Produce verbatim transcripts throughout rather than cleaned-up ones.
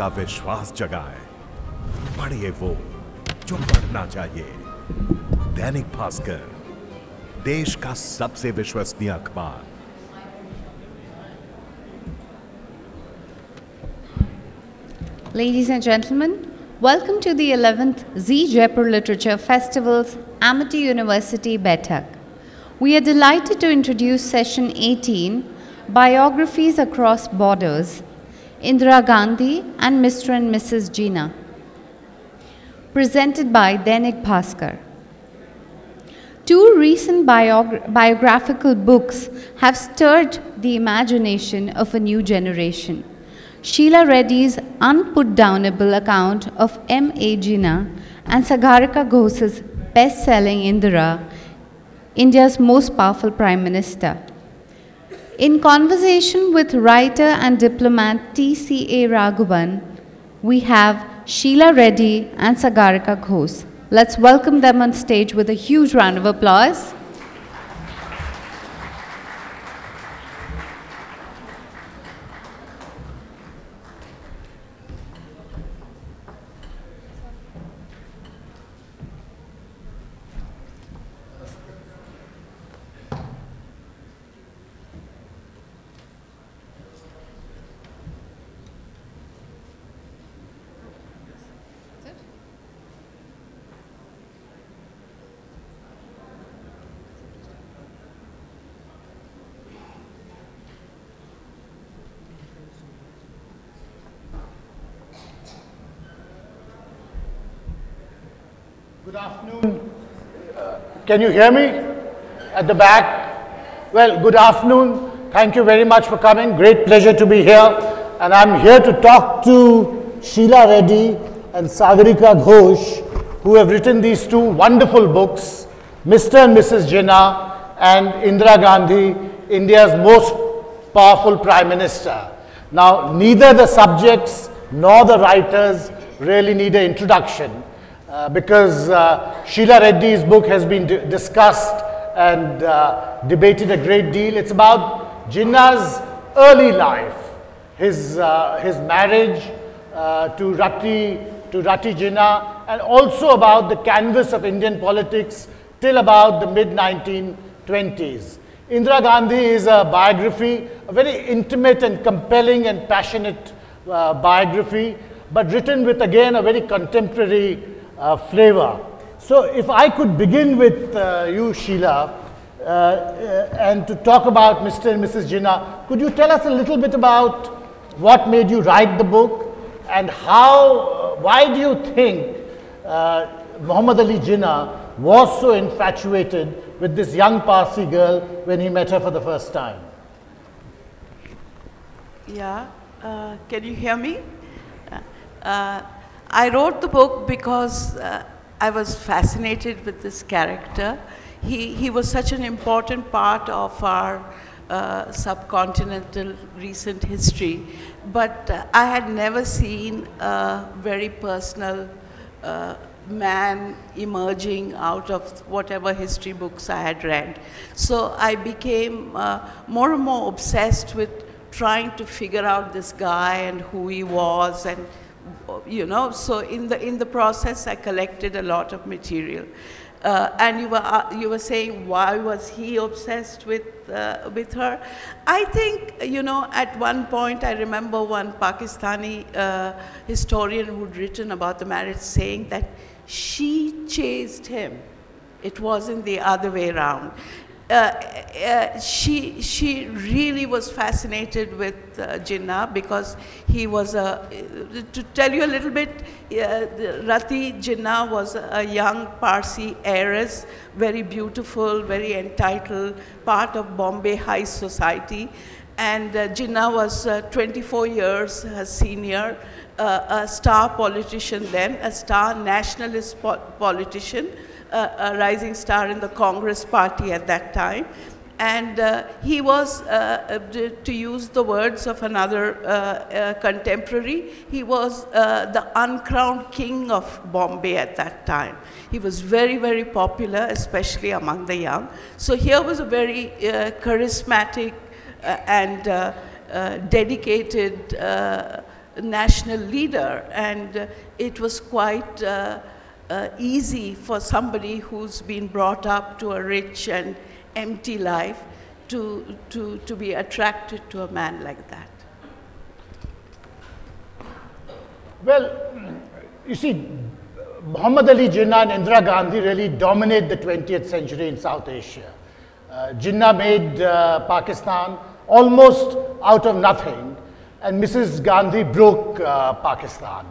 का विश्वास जगाएं। पढ़िए वो जो पढ़ना चाहिए। दैनिक भास्कर, देश का सबसे विश्वसनीय अखबार। Ladies and gentlemen, welcome to the eleventh Zee Jaipur Literature Festival's Amity University Baitak. We are delighted to introduce Session eighteen, Biographies Across Borders, Indira Gandhi and Mister and Missus Jinnah, presented by Dainik Bhaskar. Two recent biogra biographical books have stirred the imagination of a new generation. Sheila Reddy's unputdownable account of M A Jinnah and Sagarika Ghose's best-selling Indira, India's most powerful prime minister. In conversation with writer and diplomat T C A Raghavan, we have Sheila Reddy and Sagarika Ghose. Let's welcome them on stage with a huge round of applause. Can you hear me at the back? Well, good afternoon. Thank you very much for coming. Great pleasure to be here. And I'm here to talk to Sheila Reddy and Sagarika Ghose, who have written these two wonderful books, Mister and Missus Jinnah and Indira Gandhi, India's most powerful prime minister. Now, neither the subjects nor the writers really need an introduction. Uh, because uh, Sheila Reddy's book has been discussed and uh, debated a great deal. It's about Jinnah's early life, his, uh, his marriage uh, to, Ruttie, to Ruttie Jinnah, and also about the canvas of Indian politics till about the mid nineteen twenties. Indira Gandhi is a biography, a very intimate and compelling and passionate uh, biography, but written with, again, a very contemporary Uh, flavor. So if I could begin with uh, you, Sheila, uh, uh, and to talk about Mister and Missus Jinnah, could you tell us a little bit about what made you write the book and how, uh, why do you think uh, Muhammad Ali Jinnah was so infatuated with this young Parsi girl when he met her for the first time? Yeah, uh, can you hear me? Uh, I wrote the book because uh, I was fascinated with this character. He, he was such an important part of our uh, subcontinental recent history, but uh, I had never seen a very personal uh, man emerging out of whatever history books I had read. So I became uh, more and more obsessed with trying to figure out this guy and who he was, and you know, so in the in the process, I collected a lot of material. Uh, and you were uh, you were saying, why was he obsessed with uh, with her? I think, you know, at one point I remember one Pakistani uh, historian who'd written about the marriage saying that she chased him. It wasn't the other way around. Uh, uh, she, she really was fascinated with uh, Jinnah because he was a, uh, to tell you a little bit, uh, Ruttie Jinnah was a young Parsi heiress, very beautiful, very entitled, part of Bombay high society. And uh, Jinnah was uh, twenty-four years her senior, uh, a star politician then, a star nationalist po politician. Uh, a rising star in the Congress party at that time. And uh, he was, uh, to use the words of another uh, uh, contemporary, he was uh, the uncrowned king of Bombay at that time. He was very, very popular, especially among the young. So here was a very uh, charismatic uh, and uh, uh, dedicated uh, national leader, and uh, it was quite uh, uh, easy for somebody who's been brought up to a rich and empty life to, to, to be attracted to a man like that. Well, you see, Muhammad Ali Jinnah and Indira Gandhi really dominate the twentieth century in South Asia. Uh, Jinnah made uh, Pakistan almost out of nothing, and Missus Gandhi broke uh, Pakistan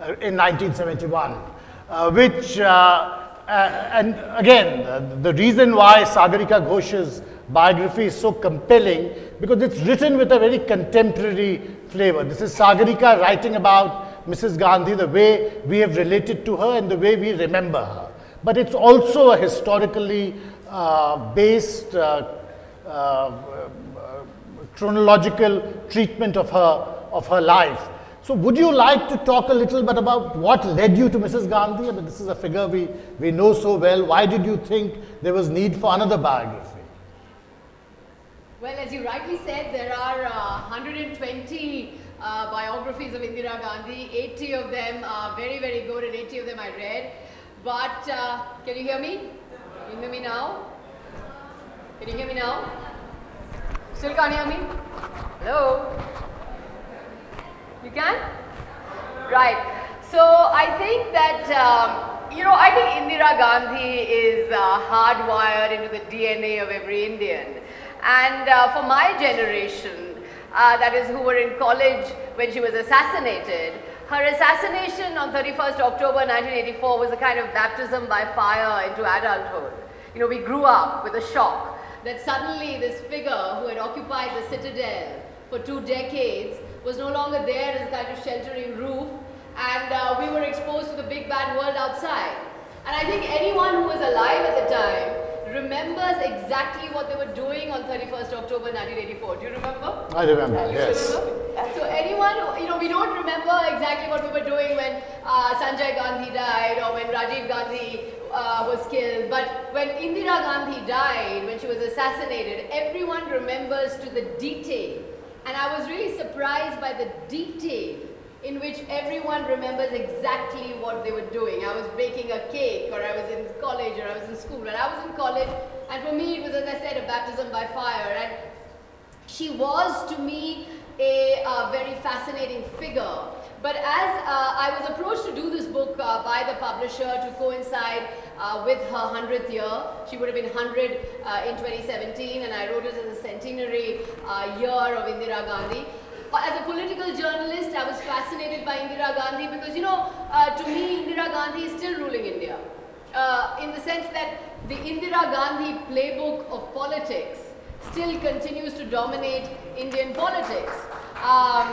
uh, in nineteen seventy-one, uh, which, uh, uh, and again, uh, the reason why Sagarika Ghose's biography is so compelling, because it's written with a very contemporary flavor. This is Sagarika writing about Missus Gandhi, the way we have related to her and the way we remember her. But it's also a historically uh, based uh, uh, chronological treatment of her, of her life. So would you like to talk a little bit about what led you to Missus Gandhi? I mean, this is a figure we, we know so well. Why did you think there was need for another biography? Well, as you rightly said, there are uh, one hundred twenty uh, biographies of Indira Gandhi. eighty of them are very, very good, and eighty of them I read. But uh, can you hear me? Can you hear me now? Can you hear me now? Still can't hear me? Hello? You can? Right. So I think that, um, you know, I think Indira Gandhi is uh, hardwired into the D N A of every Indian. And uh, for my generation, uh, that is who were in college when she was assassinated, her assassination on thirty-first October nineteen eighty-four was a kind of baptism by fire into adulthood. You know, we grew up with a shock that suddenly this figure who had occupied the citadel for two decades was no longer there as a kind of sheltering roof, and uh, we were exposed to the big bad world outside. And I think anyone who was alive at the time remembers exactly what they were doing on thirty-first October nineteen eighty-four. Do you remember? I remember, uh, yes. Remember? So anyone, you know, we don't remember exactly what we were doing when uh, Sanjay Gandhi died or when Rajiv Gandhi Uh, was killed, but when Indira Gandhi died, when she was assassinated, everyone remembers to the detail. And I was really surprised by the detail in which everyone remembers exactly what they were doing. I was baking a cake, or I was in college, or I was in school. But I was in college, and for me it was, as I said, a baptism by fire. And she was, to me, a uh, very fascinating figure. But as uh, I was approached to do this book uh, by the publisher to coincide uh, with her hundredth year, she would have been one hundred uh, in twenty seventeen, and I wrote it as a centenary uh, year of Indira Gandhi. As a political journalist, I was fascinated by Indira Gandhi because, you know, uh, to me, Indira Gandhi is still ruling India. Uh, in the sense that the Indira Gandhi playbook of politics still continues to dominate Indian politics. Um,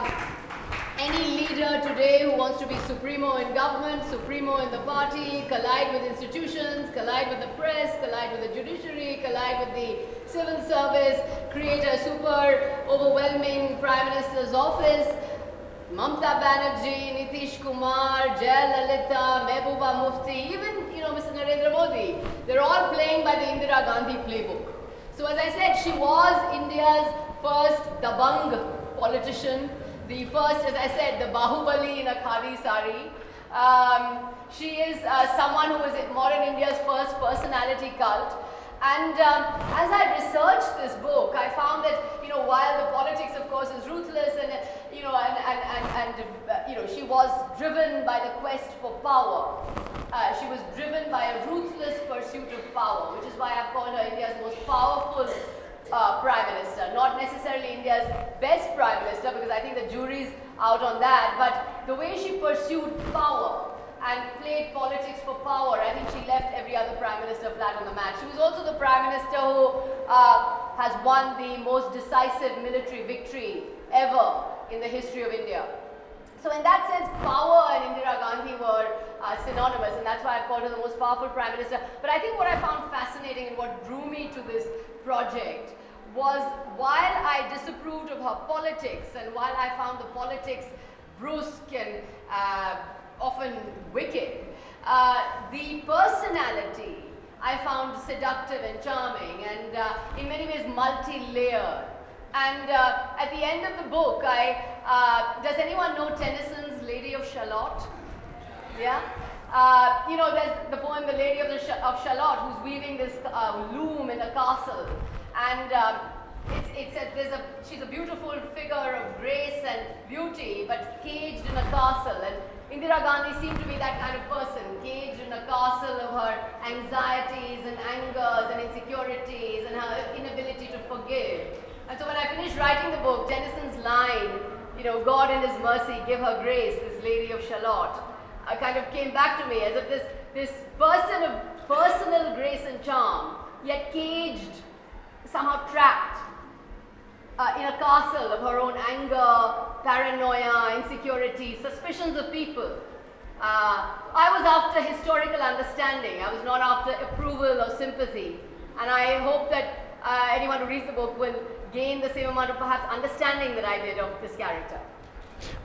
Any leader today who wants to be supremo in government, supremo in the party, collide with institutions, collide with the press, collide with the judiciary, collide with the civil service, create a super overwhelming prime minister's office. Mamata Banerjee, Nitish Kumar, Jayalalitha, Mehbooba Mufti, even, you know, Mister Narendra Modi, they're all playing by the Indira Gandhi playbook. So as I said, she was India's first dabang politician. The first, as I said, the Bahubali in a khadi sari. Um, she is uh, someone who was modern India's first personality cult. And um, as I researched this book, I found that, you know, while the politics, of course, is ruthless, and, you know, and, and, and, and uh, you know, she was driven by the quest for power. Uh, she was driven by a ruthless pursuit of power, which is why I've called her India's most powerful Uh, Prime Minister, not necessarily India's best Prime Minister, because I think the jury's out on that, but the way she pursued power and played politics for power, I think she left every other Prime Minister flat on the mat. She was also the Prime Minister who uh, has won the most decisive military victory ever in the history of India. So in that sense, power and Indira Gandhi were uh, synonymous, and that's why I've called her the most powerful Prime Minister. But I think what I found fascinating and what drew me to this project was, while I disapproved of her politics, and while I found the politics brusque and uh, often wicked, uh, the personality I found seductive and charming, and uh, in many ways multi-layered. And uh, at the end of the book, I Uh, does anyone know Tennyson's Lady of Shalott? Yeah? Uh, you know, there's the poem The Lady of, the Sh of Shalott, who's weaving this uh, loom in a castle. And um, it's, it's a, there's a, she's a beautiful figure of grace and beauty, but caged in a castle. And Indira Gandhi seemed to be that kind of person, caged in a castle of her anxieties and angers and insecurities and her inability to forgive. And so when I finished writing the book, Tennyson's line, you know, God in his mercy, give her grace, this Lady of Shalott, uh, kind of came back to me as if this, this person of personal grace and charm, yet caged, somehow trapped uh, in a castle of her own anger, paranoia, insecurity, suspicions of people. Uh, I was after historical understanding. I was not after approval or sympathy. And I hope that uh, anyone who reads the book will gain the same amount of perhaps understanding that I did of this character.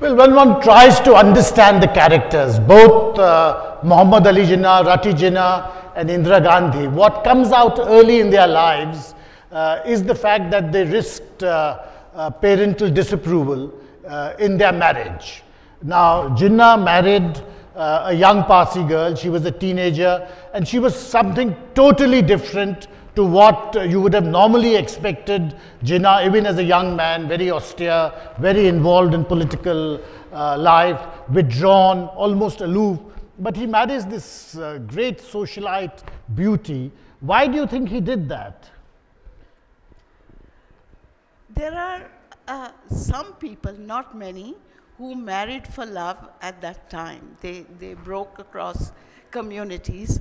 Well, when one tries to understand the characters, both uh, Muhammad Ali Jinnah, Ruttie Jinnah and Indira Gandhi, what comes out early in their lives uh, is the fact that they risked uh, uh, parental disapproval uh, in their marriage. Now, Jinnah married uh, a young Parsi girl. She was a teenager and she was something totally different to what uh, you would have normally expected Jinnah, even as a young man, very austere, very involved in political uh, life, withdrawn, almost aloof. But he marries this uh, great socialite beauty. Why do you think he did that? There are uh, some people, not many, who married for love at that time. They, they broke across communities.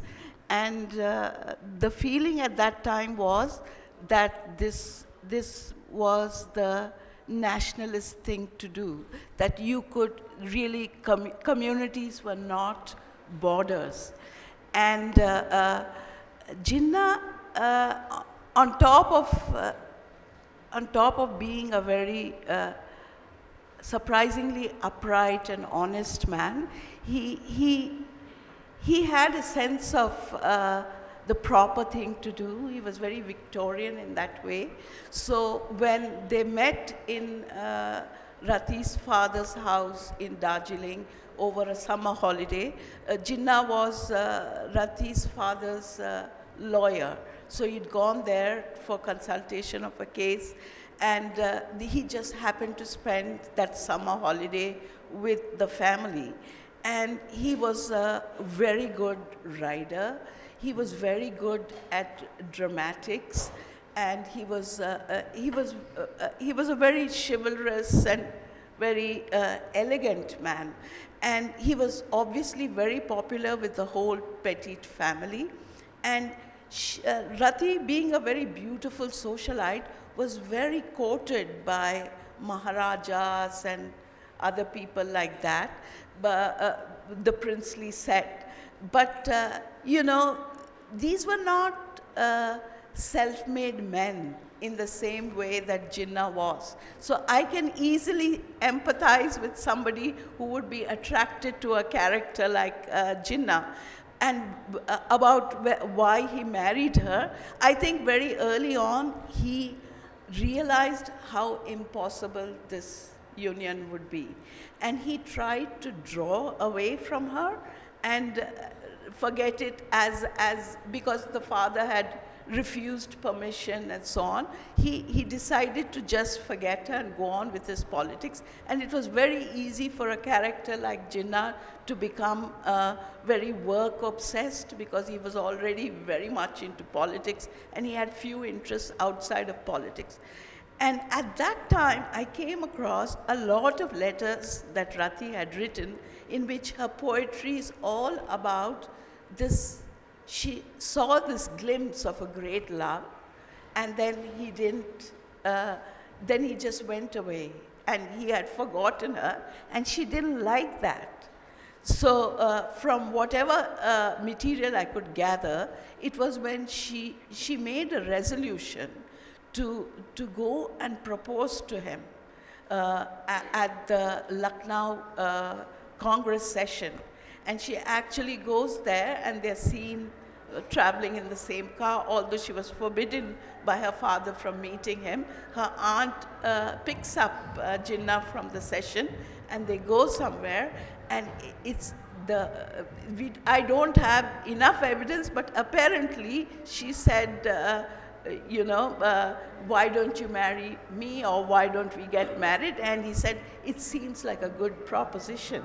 And uh, the feeling at that time was that this, this was the nationalist thing to do, that you could really, com communities were not borders. And uh, uh, Jinnah, uh, on, top of, uh, on top of being a very uh, surprisingly upright and honest man, he, he He had a sense of uh, the proper thing to do. He was very Victorian in that way. So when they met in uh, Ratti's father's house in Darjeeling over a summer holiday, uh, Jinnah was uh, Ratti's father's uh, lawyer. So he'd gone there for consultation of a case, and uh, he just happened to spend that summer holiday with the family. And he was a very good writer. He was very good at dramatics, and he was uh, uh, he was uh, uh, he was a very chivalrous and very uh, elegant man. And he was obviously very popular with the whole Petit family. And she, uh, Ruttie, being a very beautiful socialite, was very courted by maharajas and other people like that. But, uh, the princely set. But, uh, you know, these were not uh, self-made men in the same way that Jinnah was. So I can easily empathize with somebody who would be attracted to a character like uh, Jinnah. And uh, about wh why he married her, I think very early on he realized how impossible this union would be. And he tried to draw away from her and uh, forget it as, as because the father had refused permission and so on. He, he decided to just forget her and go on with his politics. And it was very easy for a character like Jinnah to become uh, very work obsessed, because he was already very much into politics and he had few interests outside of politics. And at that time, I came across a lot of letters that Ruttie had written in which her poetry is all about this. She saw this glimpse of a great love, and then he didn't, uh, then he just went away and he had forgotten her, and she didn't like that. So uh, from whatever uh, material I could gather, it was when she, she made a resolution To, to go and propose to him uh, at the Lucknow uh, Congress session. And she actually goes there, and they're seen traveling in the same car, although she was forbidden by her father from meeting him. Her aunt uh, picks up uh, Jinnah from the session and they go somewhere, and it's the, uh, we, I don't have enough evidence, but apparently she said, uh, you know, uh, why don't you marry me, or why don't we get married? And he said, it seems like a good proposition.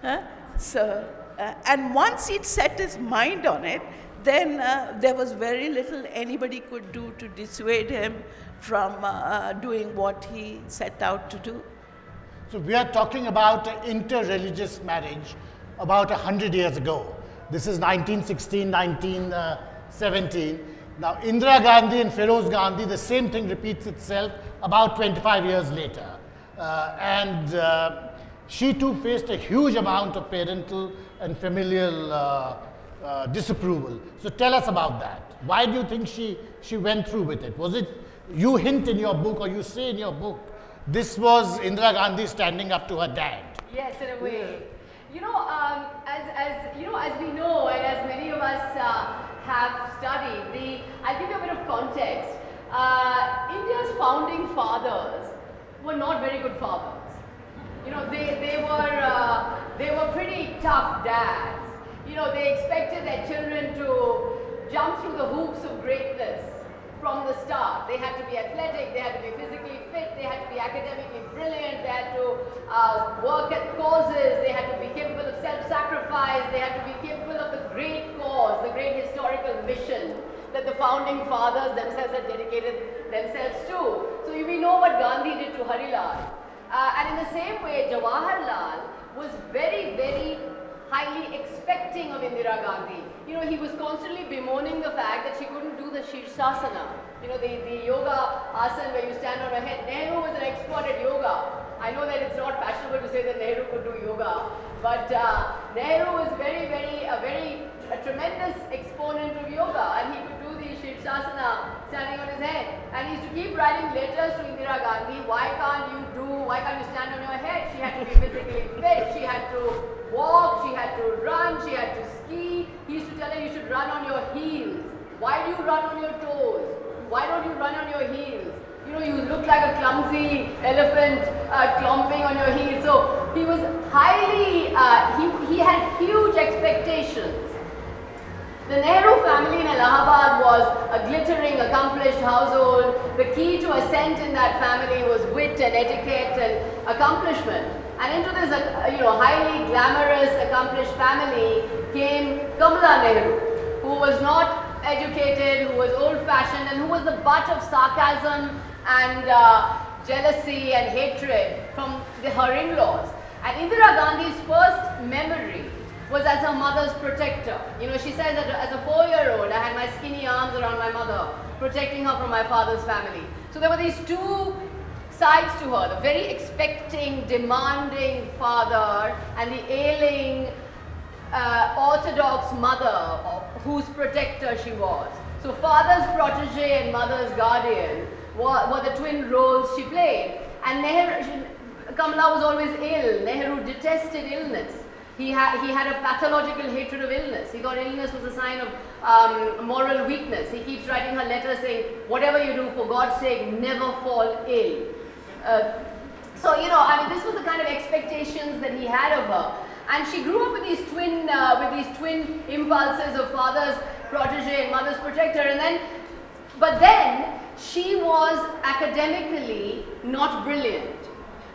Huh? So, uh, and once he'd set his mind on it, then uh, there was very little anybody could do to dissuade him from uh, doing what he set out to do. So we are talking about an inter-religious marriage about a hundred years ago. This is nineteen sixteen, nineteen seventeen. Now, Indira Gandhi and Feroz Gandhi, the same thing repeats itself about twenty-five years later. Uh, and uh, she too faced a huge amount of parental and familial uh, uh, disapproval. So tell us about that. Why do you think she, she went through with it? Was it, you hint in your book, or you say in your book, this was Indira Gandhi standing up to her dad. Yes, in a way. You know, um, as, as, you know, as we know, and as many of us uh, have studied, the, I'll give you a bit of context. Uh, India's founding fathers were not very good fathers. You know, they, they, were, uh, they were pretty tough dads. You know, they expected their children to jump through the hoops of greatness from the start. They had to be athletic, they had to be physically fit, they had to be academically brilliant, they had to uh, work at causes, they had to be capable of self-sacrifice, they had to be capable of the great cause, the great historical mission that the founding fathers themselves had dedicated themselves to. So we know what Gandhi did to Harilal. Uh, and in the same way, Jawaharlal was very, very highly expecting of Indira Gandhi. You know, he was constantly bemoaning the fact that she couldn't do the Shirsasana. You know, the, the yoga asana where you stand on her head. Nehru was an expert at yoga. I know that it's not fashionable to say that Nehru could do yoga, but uh, Nehru was very, very, a very a tremendous exponent of yoga, and he could do the Shirsasana standing on his head. And he used to keep writing letters to Indira Gandhi, why can't you do, why can't you stand on your head? She had to be physically fit, she had to walk, she had to run, she had to ski. He used to tell her, you should run on your heels. Why do you run on your toes? Why don't you run on your heels? You know, you look like a clumsy elephant uh, clomping on your heels. So he was highly, uh, he, he had huge expectations. The Nehru family in Allahabad was a glittering, accomplished household. The key to ascent in that family was wit and etiquette and accomplishment. And into this, uh, you know, highly glamorous, accomplished family came Kamala Nehru, who was not educated, who was old-fashioned, and who was the butt of sarcasm and uh, jealousy and hatred from the, her in-laws. And Indira Gandhi's first memory was as her mother's protector. You know, she says that as a four-year-old, I had my skinny arms around my mother, protecting her from my father's family. So there were these two sides to her, the very expecting, demanding father and the ailing, uh, orthodox mother, whose protector she was. So father's protege and mother's guardian were, were the twin roles she played. And Nehru, she, Kamala was always ill. Nehru detested illness. He had, he had a pathological hatred of illness. He thought illness was a sign of um, moral weakness. He keeps writing her letters saying, whatever you do, for God's sake, never fall ill. Uh, so, you know, I mean, this was the kind of expectations that he had of her. And she grew up with these twin, uh, with these twin impulses of father's protege and mother's protector. And then, but then, she was academically not brilliant.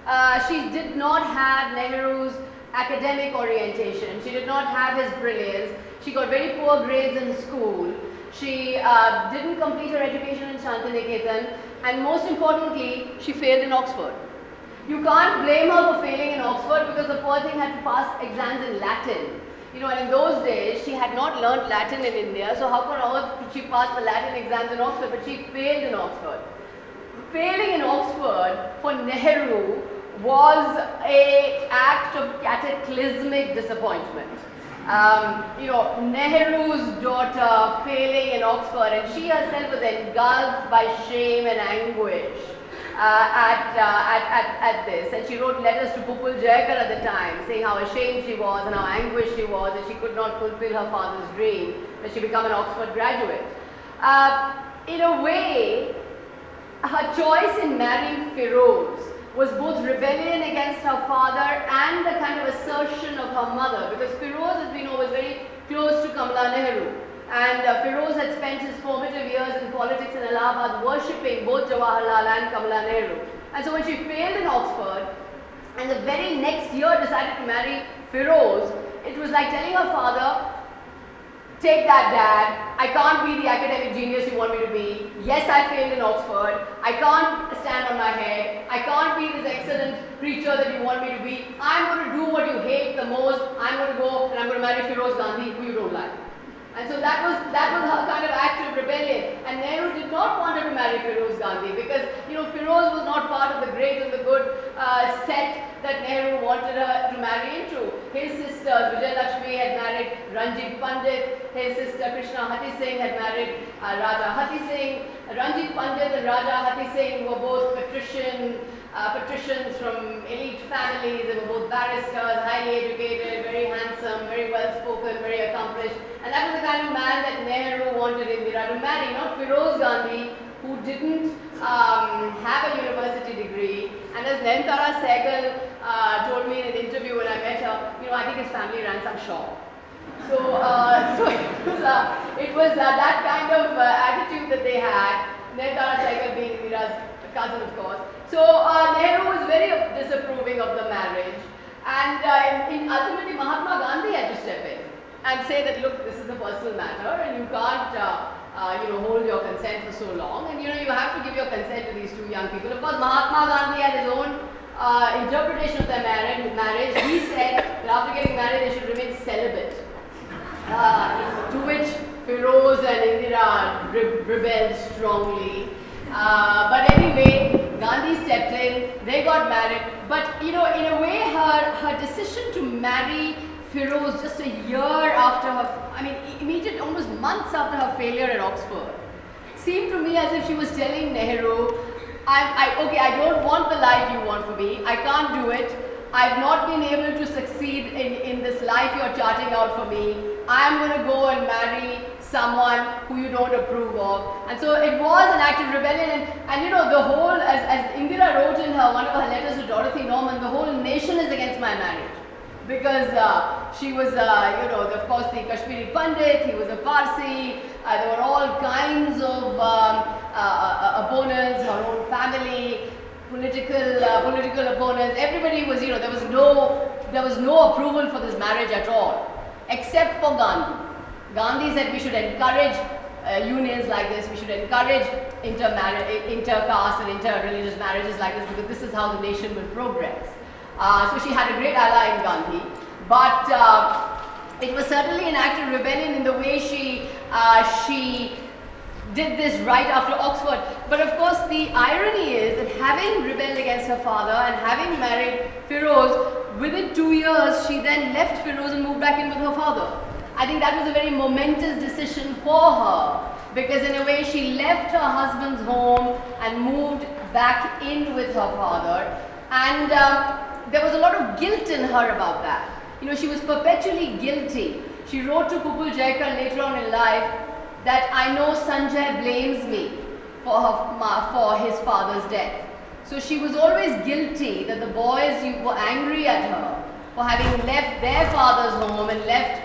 Uh, she did not have Nehru's academic orientation. She did not have his brilliance. She got very poor grades in school. She uh, didn't complete her education in Shantiniketan, and most importantly, she failed in Oxford. You can't blame her for failing in Oxford because the poor thing had to pass exams in Latin. You know, and in those days, she had not learnt Latin in India, so how on earth could she pass the Latin exams in Oxford? But she failed in Oxford. Failing in Oxford for Nehru was a act of cataclysmic disappointment. Um, you know, Nehru's daughter failing in Oxford, and she herself was engulfed by shame and anguish. uh, at, uh, at, at, at this. And she wrote letters to Pupul Jayakar at the time, saying how ashamed she was and how anguished she was that she could not fulfill her father's dream, that she become an Oxford graduate. Uh, in a way, her choice in marrying Feroz was both rebellion against her father and the kind of assertion of her mother, because Feroz, as we know, was very close to Kamala Nehru. And uh, Feroz had spent his formative years in politics in Allahabad worshipping both Jawaharlal and Kamala Nehru. And so when she failed in Oxford and the very next year decided to marry Feroz, it was like telling her father, take that, Dad, I can't be the academic genius you want me to be. Yes, I failed in Oxford. I can't stand on my head. I can't be this excellent preacher that you want me to be. I'm going to do what you hate the most. I'm going to go and I'm going to marry Feroz Gandhi, who you don't like. And so that was, that was her kind of act of rebellion. And Nehru did not want her to marry Feroz Gandhi because, you know, Feroz was not part of the great and the good uh, set that Nehru wanted her to marry into. His sisters, Vijay Lakshmi had married Ranjit Pandit. His sister Krishna Hutheesing had married uh, Raja Hutheesing. Ranjit Pandit and Raja Hutheesing were both patrician, uh, patricians from elite families. They were both barristers, highly educated, very handsome, very well-spoken, very accomplished. And that was the kind of man that Nehru wanted Indira to marry, not Feroz Gandhi, who didn't um, have a university degree. And as Nayantara Sahgal uh, told me in an interview when I met her, you know, I think his family ran some shop. So, uh, so it was, uh, it was uh, that kind of uh, attitude that they had, Nayantara Sahgal being Indira's cousin, of course. So uh, Nehru was very disapproving of the marriage, and uh, in, in ultimately Mahatma Gandhi had to step in and say that, look, this is a personal matter and you can't uh, uh, you know, hold your consent for so long, and you know, you have to give your consent to these two young people. Of course, Mahatma Gandhi had his own uh, interpretation of their marriage. He said that after getting married they should remain celibate. Uh, to which Feroz and Indira re rebelled strongly. Uh, but anyway, Gandhi stepped in, they got married. But you know, in a way, her, her decision to marry Feroz just a year after her, I mean, immediate, almost months after her failure at Oxford, seemed to me as if she was telling Nehru, I, I, okay, I don't want the life you want for me, I can't do it, I've not been able to succeed in, in this life you're charting out for me. I'm going to go and marry someone who you don't approve of. And so it was an act of rebellion. And, and you know, the whole, as, as Indira wrote in her one of her letters to Dorothy Norman, the whole nation is against my marriage. Because uh, she was, uh, you know, of course, the Kashmiri Pandit, he was a Parsi, uh, there were all kinds of um, uh, uh, opponents, her own family, political, uh, political opponents. Everybody was, you know, there was no, there was no approval for this marriage at all. Except for Gandhi. Gandhi said we should encourage uh, unions like this, we should encourage intermarriage, inter-caste and inter-religious marriages like this, because this is how the nation will progress. Uh, so she had a great ally in Gandhi, but uh, it was certainly an act of rebellion in the way she, uh, she did this right after Oxford. But of course the irony is that having rebelled against her father and having married Feroz, within two years, she then left Feroz and moved back in with her father. I think that was a very momentous decision for her, because in a way she left her husband's home and moved back in with her father, and uh, there was a lot of guilt in her about that. You know, she was perpetually guilty. She wrote to Pupul Jayakar later on in life that I know Sanjay blames me for, her, for his father's death. So she was always guilty that the boys were angry at her for having left their father's home and left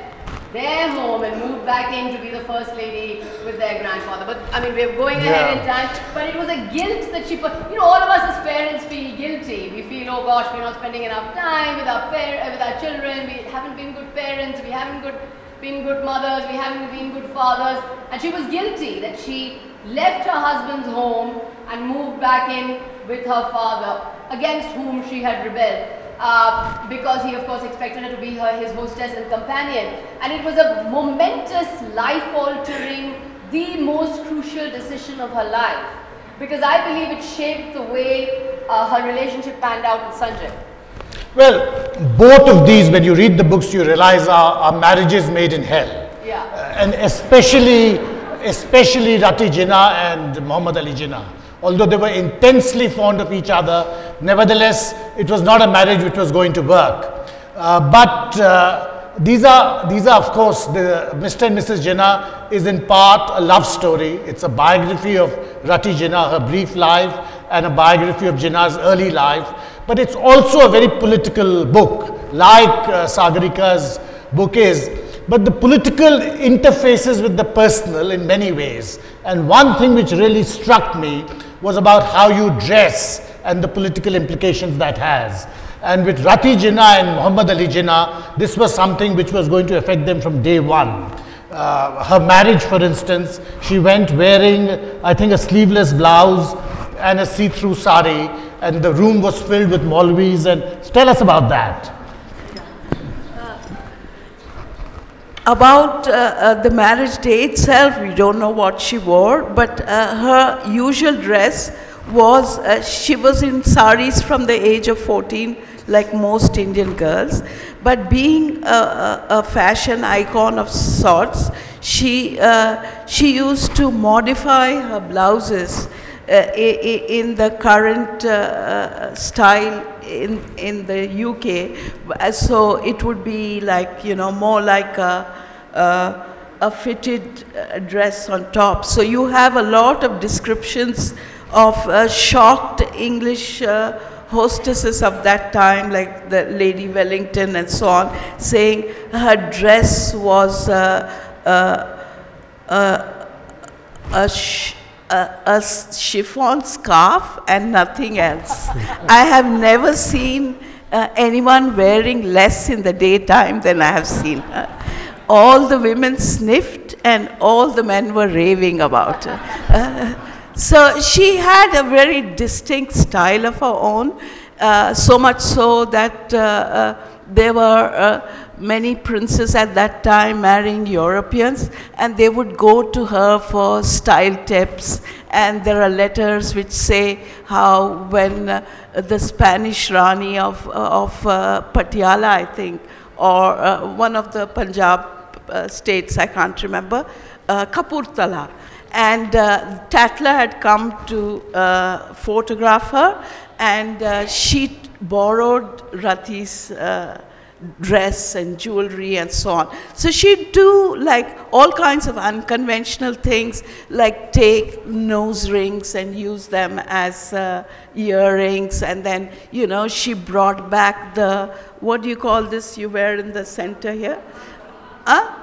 their home and moved back in to be the first lady with their grandfather. But I mean, we're going ahead yeah. in time, but it was a guilt that she, you know, all of us as parents feel guilty. We feel, oh gosh, we're not spending enough time with our, par with our children, we haven't been good parents, we haven't good, been good mothers, we haven't been good fathers. And she was guilty that she left her husband's home and moved back in with her father, against whom she had rebelled, uh, because he of course expected her to be her, his hostess and companion. And it was a momentous, life-altering, the most crucial decision of her life, because I believe it shaped the way uh, her relationship panned out with Sanjay. Well, both of these, when you read the books, you realize are, are marriages made in hell. Yeah. Uh, and especially, especially Ruttie Jinnah and Muhammad Ali Jinnah, Although they were intensely fond of each other, nevertheless, it was not a marriage which was going to work. Uh, but uh, these are, these are of course, the, Mister and Missus Jinnah is in part a love story. It's a biography of Ruttie Jinnah, her brief life, and a biography of Jinnah's early life. But it's also a very political book, like uh, Sagarika's book is. But the political interfaces with the personal in many ways. And one thing which really struck me was about how you dress and the political implications that has. And with Ruttie Jinnah and Muhammad Ali Jinnah, this was something which was going to affect them from day one. Uh, her marriage, for instance, she went wearing, I think, a sleeveless blouse and a see-through sari, and the room was filled with Maulvis. And tell us about that. About uh, uh, the marriage day itself, we don't know what she wore, but uh, her usual dress was, uh, she was in saris from the age of fourteen, like most Indian girls. But being a, a fashion icon of sorts, she, uh, she used to modify her blouses uh, in the current uh, style in, in the U K, so it would be like, you know, more like a, a, a fitted dress on top. So you have a lot of descriptions of uh, shocked English uh, hostesses of that time, like the Lady Wellington and so on, saying her dress was uh, uh, uh, a sh A, a chiffon scarf and nothing else. I have never seen uh, anyone wearing less in the daytime than I have seen her. All the women sniffed and all the men were raving about her. Uh, so she had a very distinct style of her own, uh, so much so that uh, uh, there were uh, many princes at that time marrying Europeans, and they would go to her for style tips. And there are letters which say how when uh, the Spanish Rani of, of uh, Patiala, I think, or uh, one of the Punjab uh, states, I can't remember, uh, Kapurthala. And uh, Tatla had come to uh, photograph her, and uh, she borrowed Rattie's uh, dress and jewelry and so on. So she'd do like all kinds of unconventional things, like take nose rings and use them as uh, earrings. And then, you know, she brought back the, what do you call this you wear in the center here? Huh?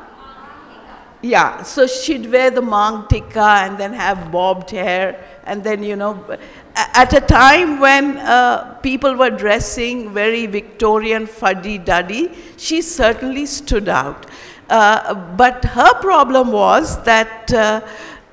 Yeah, so she'd wear the mang tikka and then have bobbed hair. And then, you know, at a time when uh, people were dressing very Victorian fuddy-duddy, she certainly stood out. Uh, but her problem was that, uh,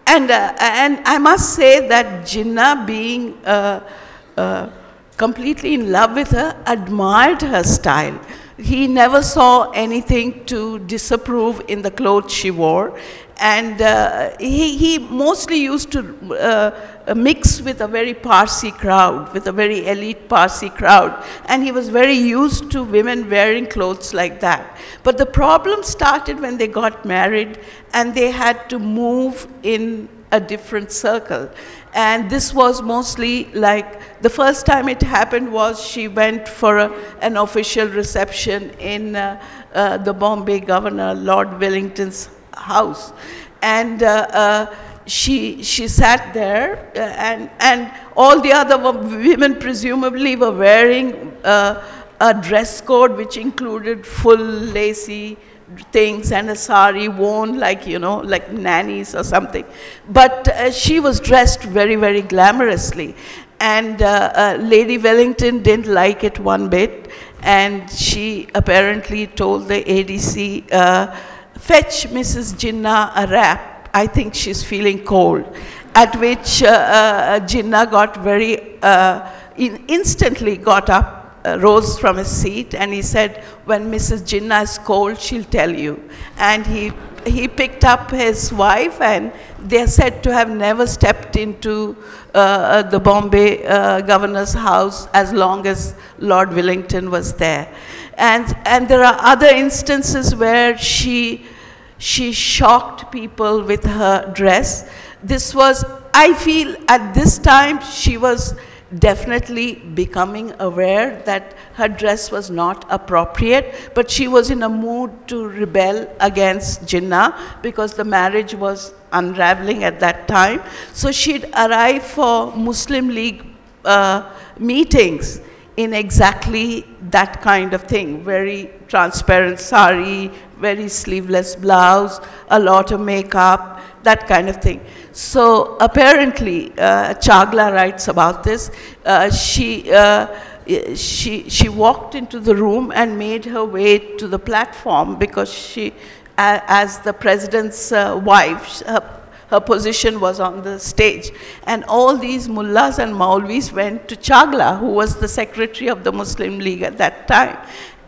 and, uh, and I must say that Jinnah, being uh, uh, completely in love with her, admired her style. He never saw anything to disapprove in the clothes she wore. And uh, he, he mostly used to uh, mix with a very Parsi crowd, with a very elite Parsi crowd. And he was very used to women wearing clothes like that. But the problem started when they got married and they had to move in a different circle. And this was mostly like, the first time it happened was she went for a, an official reception in uh, uh, the Bombay governor, Lord Willington's house, and uh, uh, she she sat there, uh, and and all the other women presumably were wearing uh, a dress code which included full lacy things and a sari worn like, you know, like nannies or something. But uh, she was dressed very, very glamorously, and uh, uh, Lady Wellington didn't like it one bit, and she apparently told the A D C, uh, fetch Missus Jinnah a wrap, I think she's feeling cold. At which uh, uh, Jinnah got very, uh, in instantly got up, uh, rose from his seat, and he said, when Missus Jinnah is cold, she'll tell you. And he, he picked up his wife, and they are said to have never stepped into uh, the Bombay uh, governor's house as long as Lord Willington was there. And, and there are other instances where she, she shocked people with her dress. This was I feel at this time she was definitely becoming aware that her dress was not appropriate, but she was in a mood to rebel against Jinnah because the marriage was unraveling at that time. So she'd arrive for Muslim League uh, meetings in exactly that kind of thing, very transparent sari, very sleeveless blouse, a lot of makeup, that kind of thing. So apparently, uh, Chagla writes about this, uh, she, uh, she, she walked into the room and made her way to the platform because she, as the president's uh, wife, her, her position was on the stage. And all these mullahs and maulvis went to Chagla, who was the secretary of the Muslim League at that time,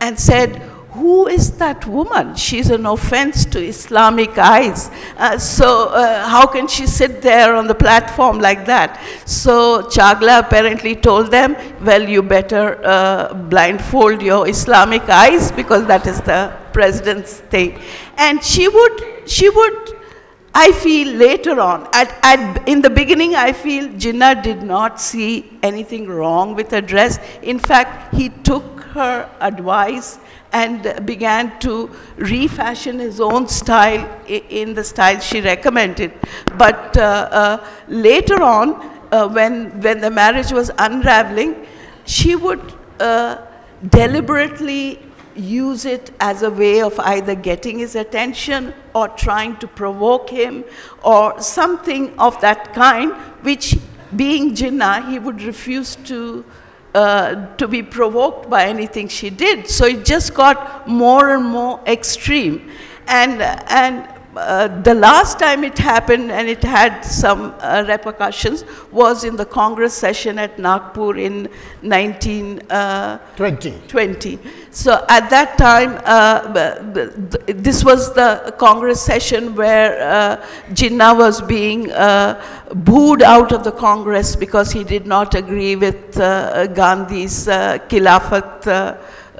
and said, "Who is that woman? She's an offense to Islamic eyes. Uh, so uh, how can she sit there on the platform like that?" So Chagla apparently told them, "Well, you better uh, blindfold your Islamic eyes because that is the president's thing." And she would, she would, I feel later on, at, at, in the beginning I feel Jinnah did not see anything wrong with her dress. In fact, he took her advice and began to refashion his own style in the style she recommended. But uh, uh, later on, uh, when, when the marriage was unraveling, she would uh, deliberately use it as a way of either getting his attention or trying to provoke him or something of that kind, which being Jinnah, he would refuse to Uh, to be provoked by anything she did. So it just got more and more extreme. And, and uh, the last time it happened, and it had some uh, repercussions, was in the Congress session at Nagpur in nineteen twenty. So at that time, uh, this was the Congress session where uh, Jinnah was being uh, booed out of the Congress because he did not agree with uh, Gandhi's uh, Khilafat uh,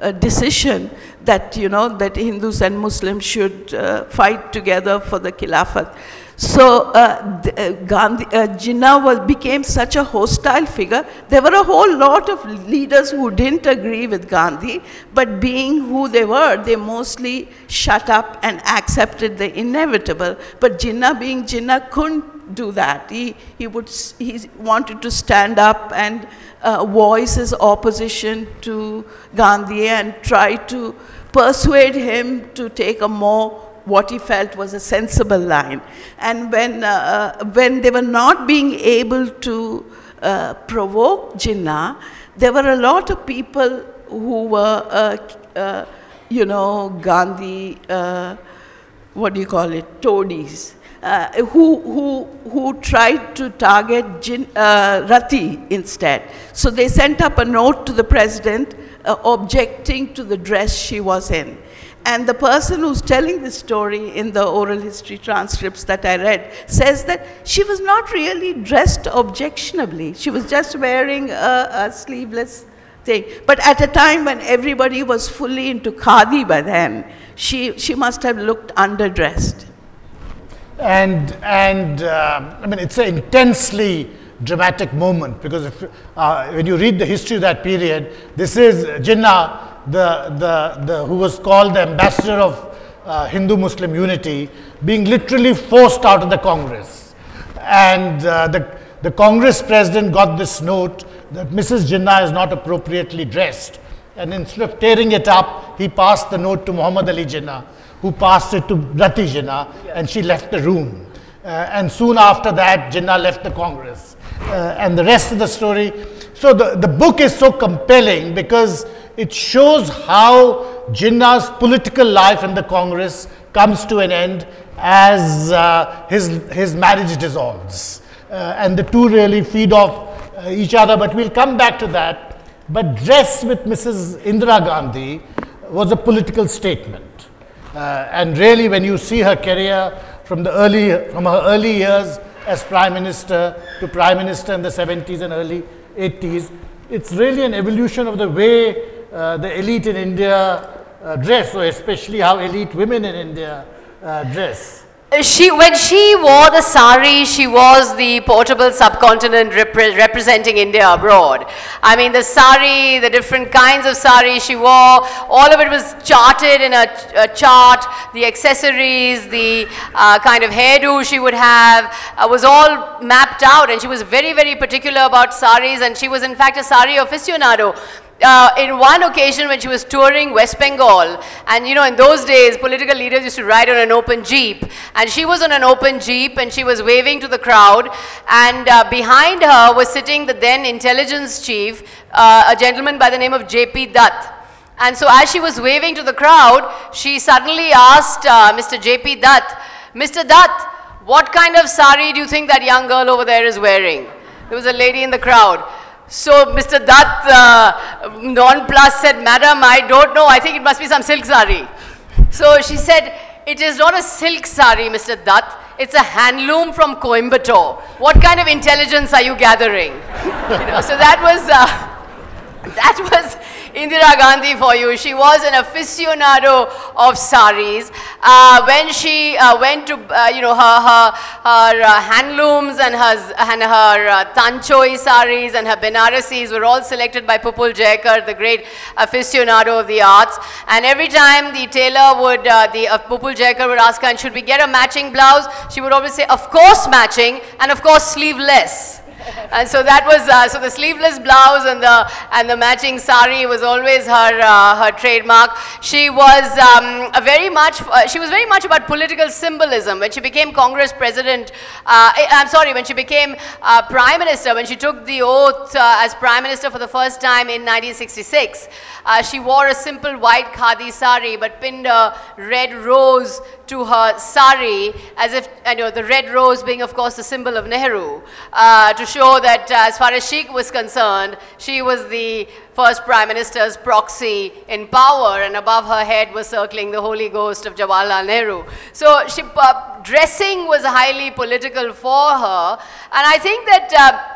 uh, decision that, you know, that Hindus and Muslims should uh, fight together for the Khilafat. So uh, uh, Gandhi, uh, Jinnah was, became such a hostile figure. There were a whole lot of leaders who didn't agree with Gandhi, but being who they were, they mostly shut up and accepted the inevitable. But Jinnah being Jinnah couldn't do that. He, he, would, he wanted to stand up and uh, voice his opposition to Gandhi and try to persuade him to take a more what he felt was a sensible line. And when, uh, when they were not being able to uh, provoke Jinnah, there were a lot of people who were, uh, uh, you know, Gandhi, uh, what do you call it, toadies, uh, who, who, who tried to target Jin, uh, Ruttie instead. So they sent up a note to the president uh, objecting to the dress she was in. And the person who's telling this story in the oral history transcripts that I read says that she was not really dressed objectionably. She was just wearing a, a sleeveless thing. But at a time when everybody was fully into khadi by then, she, she must have looked underdressed. And, and uh, I mean, it's an intensely dramatic moment because if, uh, when you read the history of that period, this is Jinnah, The, the, the, who was called the ambassador of uh, Hindu-Muslim unity, being literally forced out of the Congress. And uh, the, the Congress president got this note that Missus Jinnah is not appropriately dressed. And instead of tearing it up, he passed the note to Muhammad Ali Jinnah, who passed it to Ruttie Jinnah, yeah. And she left the room. Uh, and soon after that, Jinnah left the Congress. Uh, and the rest of the story. So the, the book is so compelling because it shows how Jinnah's political life in the Congress comes to an end as uh, his, his marriage dissolves. Uh, and the two really feed off uh, each other, but we'll come back to that. But dress with Missus Indira Gandhi was a political statement. Uh, and really when you see her career from, the early, from her early years as Prime Minister to Prime Minister in the seventies and early eighties, it's really an evolution of the way Uh, the elite in India uh, dress, or especially how elite women in India uh, dress. she, when she wore the sari, she was the portable subcontinent repre representing India abroad. I mean, the sari, the different kinds of sari she wore, all of it was charted in a, a chart. The accessories, the uh, kind of hairdo she would have uh, was all mapped out, and she was very, very particular about saris, and she was in fact a sari aficionado. Uh, in one occasion when she was touring West Bengal, and you know, in those days political leaders used to ride on an open jeep, and she was on an open jeep and she was waving to the crowd, and uh, behind her was sitting the then intelligence chief, uh, a gentleman by the name of J P Dutt. And so as she was waving to the crowd, she suddenly asked uh, Mister J P Dutt, "Mister Dutt, what kind of sari do you think that young girl over there is wearing?" There was a lady in the crowd. So Mister Dutt, uh, nonplussed, said, "Madam, I don't know, I think it must be some silk sari." So she said, "It is not a silk sari, Mister Dutt, it's a handloom from Coimbatore. What kind of intelligence are you gathering?" You know, so that was, uh, that was Indira Gandhi for you. She was an aficionado of saris. Uh, when she uh, went to, uh, you know, her, her, her uh, handlooms and her, and her uh, Tanchoi saris and her Benarasis were all selected by Pupul Jayakar, the great aficionado of the arts. And every time the tailor would, uh, the uh, Pupul Jayakar would ask her, "And should we get a matching blouse?" She would always say, "Of course matching, and of course sleeveless." And so that was, uh, so the sleeveless blouse and the, and the matching sari was always her, uh, her trademark. She was um, a very much, uh, she was very much about political symbolism. When she became Congress president, uh, I'm sorry, when she became uh, prime minister, when she took the oath uh, as prime minister for the first time in nineteen sixty-six, uh, she wore a simple white khadi sari but pinned a red rose to her sari, as if, you know, the red rose being of course the symbol of Nehru, uh, to show that uh, as far as she was concerned, she was the first prime minister's proxy in power, and above her head was circling the holy ghost of Jawaharlal Nehru. So she, uh, dressing was highly political for her, and I think that uh,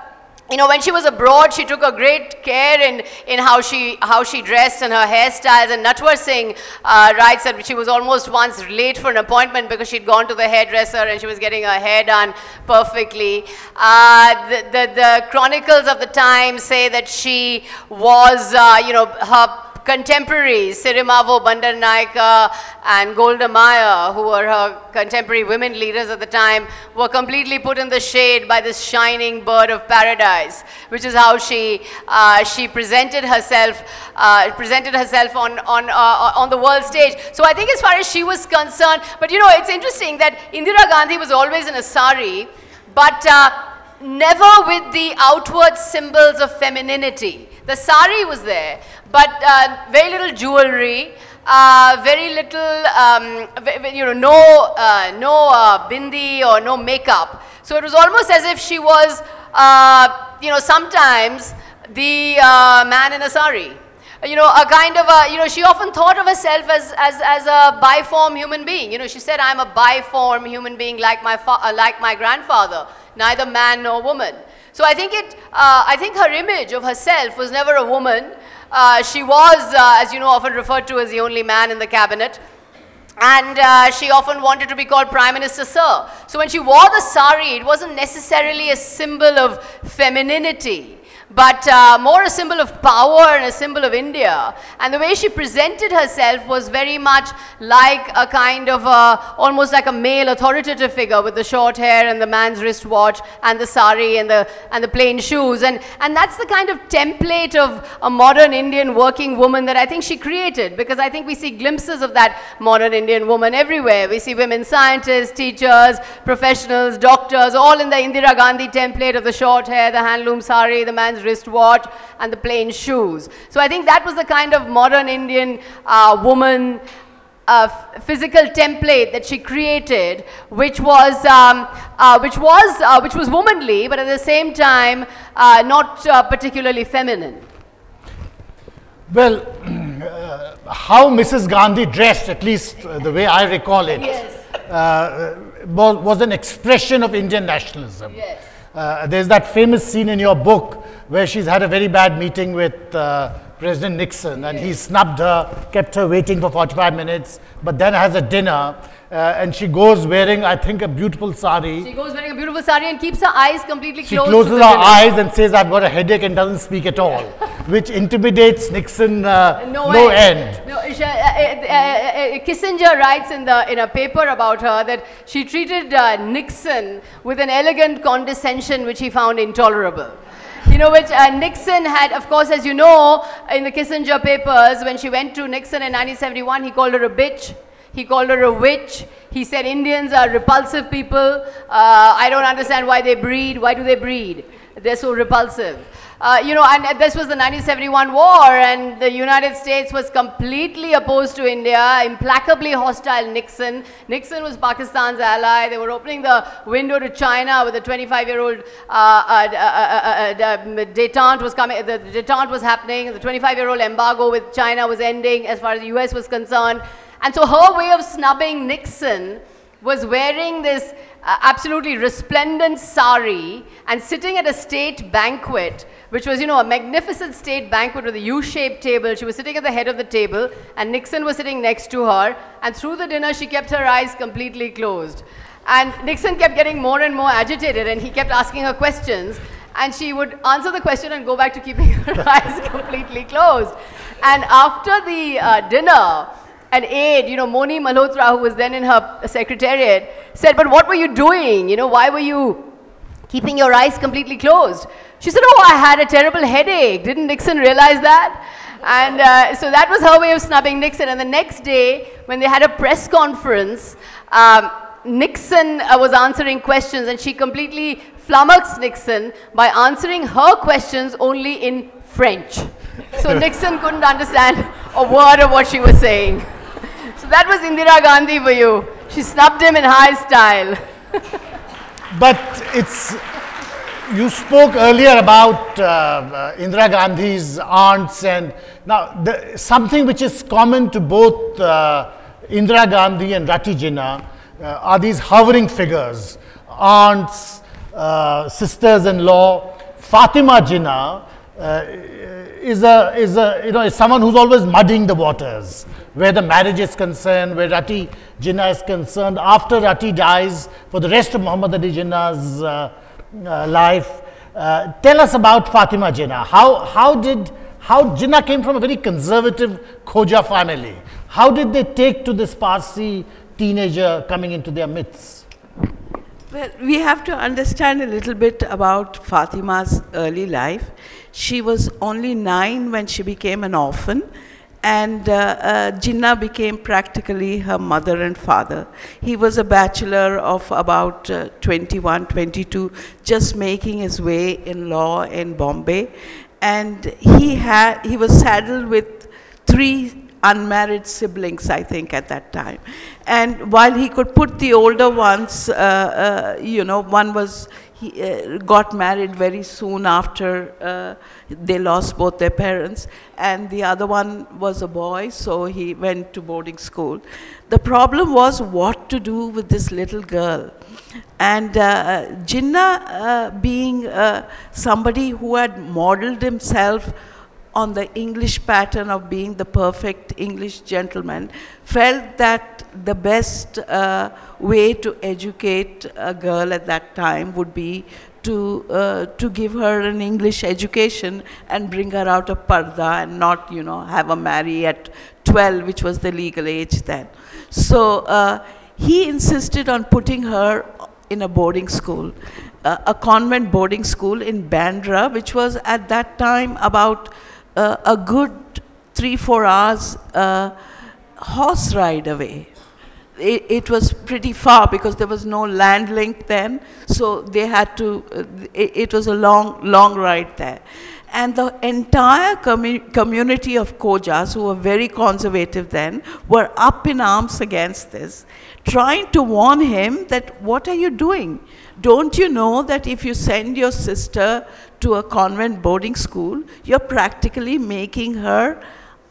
you know, when she was abroad, she took a great care in, in how she how she dressed and her hairstyles. And Natwar Singh uh, writes that she was almost once late for an appointment because she'd gone to the hairdresser and she was getting her hair done perfectly. Uh, the, the, the chronicles of the time say that she was, uh, you know, her contemporaries, Sirimavo Bandaranaike and Golda Meir, who were her contemporary women leaders at the time, were completely put in the shade by this shining bird of paradise, which is how she uh, she presented herself uh, presented herself on on uh, on the world stage. So I think as far as she was concerned, but you know, it's interesting that Indira Gandhi was always in a sari, but uh, never with the outward symbols of femininity. The sari was there, but uh, very little jewelry, uh, very little, um, you know, no, uh, no uh, bindi or no makeup. So it was almost as if she was, uh, you know, sometimes the uh, man in a sari. You know, a kind of a, you know, she often thought of herself as, as, as a biform human being. You know, she said, "I'm a biform human being like my, fa uh, like my grandfather, neither man nor woman." So I think it, uh, I think her image of herself was never a woman. Uh, she was, uh, as you know, often referred to as the only man in the cabinet. And uh, she often wanted to be called Prime Minister Sir. So when she wore the sari, it wasn't necessarily a symbol of femininity, but uh, more a symbol of power and a symbol of India. And the way she presented herself was very much like a kind of a, almost like a male authoritative figure with the short hair and the man's wristwatch and the sari and the, and the plain shoes. And, and that's the kind of template of a modern Indian working woman that I think she created, because I think we see glimpses of that modern Indian woman everywhere. We see women scientists, teachers, professionals, doctors, all in the Indira Gandhi template of the short hair, the handloom sari, the man's wristwatch and the plain shoes. So I think that was the kind of modern Indian uh, woman uh, physical template that she created, which was um, uh, which was uh, which was womanly, but at the same time uh, not uh, particularly feminine. Well, uh, how Missus Gandhi dressed, at least uh, the way I recall it, yes, uh, was an expression of Indian nationalism. Yes. Uh, there's that famous scene in your book where she's had a very bad meeting with uh, President Nixon, and he snubbed her, kept her waiting for forty-five minutes, but then has a dinner, uh, and she goes wearing, I think, a beautiful sari. She goes wearing a beautiful sari and keeps her eyes completely closed. She closes her eyes and says, "I've got a headache," and doesn't speak at all, which intimidates Nixon uh, no, no end. end. No, uh, uh, Kissinger writes in the in a paper about her that she treated uh, Nixon with an elegant condescension which he found intolerable. You know, which uh, Nixon had, of course, as you know, in the Kissinger papers, when she went to Nixon in nineteen seventy-one, he called her a bitch, he called her a witch, he said Indians are repulsive people, uh, I don't understand why they breed, why do they breed, they're so repulsive. Uh, you know, and uh, this was the nineteen seventy-one war, and the United States was completely opposed to India, implacably hostile Nixon. Nixon was Pakistan's ally. They were opening the window to China with a twenty-five-year-old uh, uh, uh, uh, uh, detente was coming. The detente was happening. The twenty-five-year-old embargo with China was ending, as far as the U S was concerned. And so her way of snubbing Nixon was wearing this uh, absolutely resplendent sari and sitting at a state banquet, which was, you know, a magnificent state banquet with a U-shaped table. She was sitting at the head of the table, and Nixon was sitting next to her. And through the dinner, she kept her eyes completely closed. And Nixon kept getting more and more agitated, and he kept asking her questions. And she would answer the question and go back to keeping her eyes completely closed. And after the uh, dinner, an aide, you know, Moni Malhotra, who was then in her secretariat, said, "But what were you doing? You know, why were you keeping your eyes completely closed?" She said, "Oh, I had a terrible headache. Didn't Nixon realize that?" And uh, so that was her way of snubbing Nixon. And the next day, when they had a press conference, um, Nixon uh, was answering questions, and she completely flummoxed Nixon by answering her questions only in French. So Nixon couldn't understand a word of what she was saying. So that was Indira Gandhi for you. She snubbed him in high style. But it's... You spoke earlier about uh, uh, Indira Gandhi's aunts, and now the, something which is common to both uh, Indira Gandhi and Ruttie Jinnah uh, are these hovering figures, aunts, uh, sisters-in-law. Fatima Jinnah uh, is a is a you know is someone who's always muddying the waters where the marriage is concerned, where Ruttie Jinnah is concerned. After Ruttie dies, for the rest of Muhammad Ali Jinnah's Uh, Uh, life. Uh, tell us about Fatima Jinnah. How, how did, how Jinnah came from a very conservative Khoja family. How did they take to this Parsi teenager coming into their midst? Well, we have to understand a little bit about Fatima's early life. She was only nine when she became an orphan, and uh, uh, Jinnah became practically her mother and father. He was a bachelor of about uh, twenty-one, twenty-two, just making his way in law in Bombay, and he had he was saddled with three unmarried siblings, I think, at that time. And while he could put the older ones, uh, uh, you know, one was He uh, got married very soon after uh, they lost both their parents, and the other one was a boy, so he went to boarding school. The problem was what to do with this little girl. And uh, Jinnah, uh, being uh, somebody who had modeled himself on the English pattern of being the perfect English gentleman, felt that the best uh, way to educate a girl at that time would be to, uh, to give her an English education and bring her out of parda and not, you know, have her marry at twelve, which was the legal age then. So uh, he insisted on putting her in a boarding school, uh, a convent boarding school in Bandra, which was at that time about Uh, a good three, four hours uh, horse ride away. It, it was pretty far because there was no land link then, so they had to, uh, it, it was a long, long ride there. And the entire commu community of Khojas, who were very conservative then, were up in arms against this, trying to warn him that, what are you doing? Don't you know that if you send your sister to a convent boarding school, you're practically making her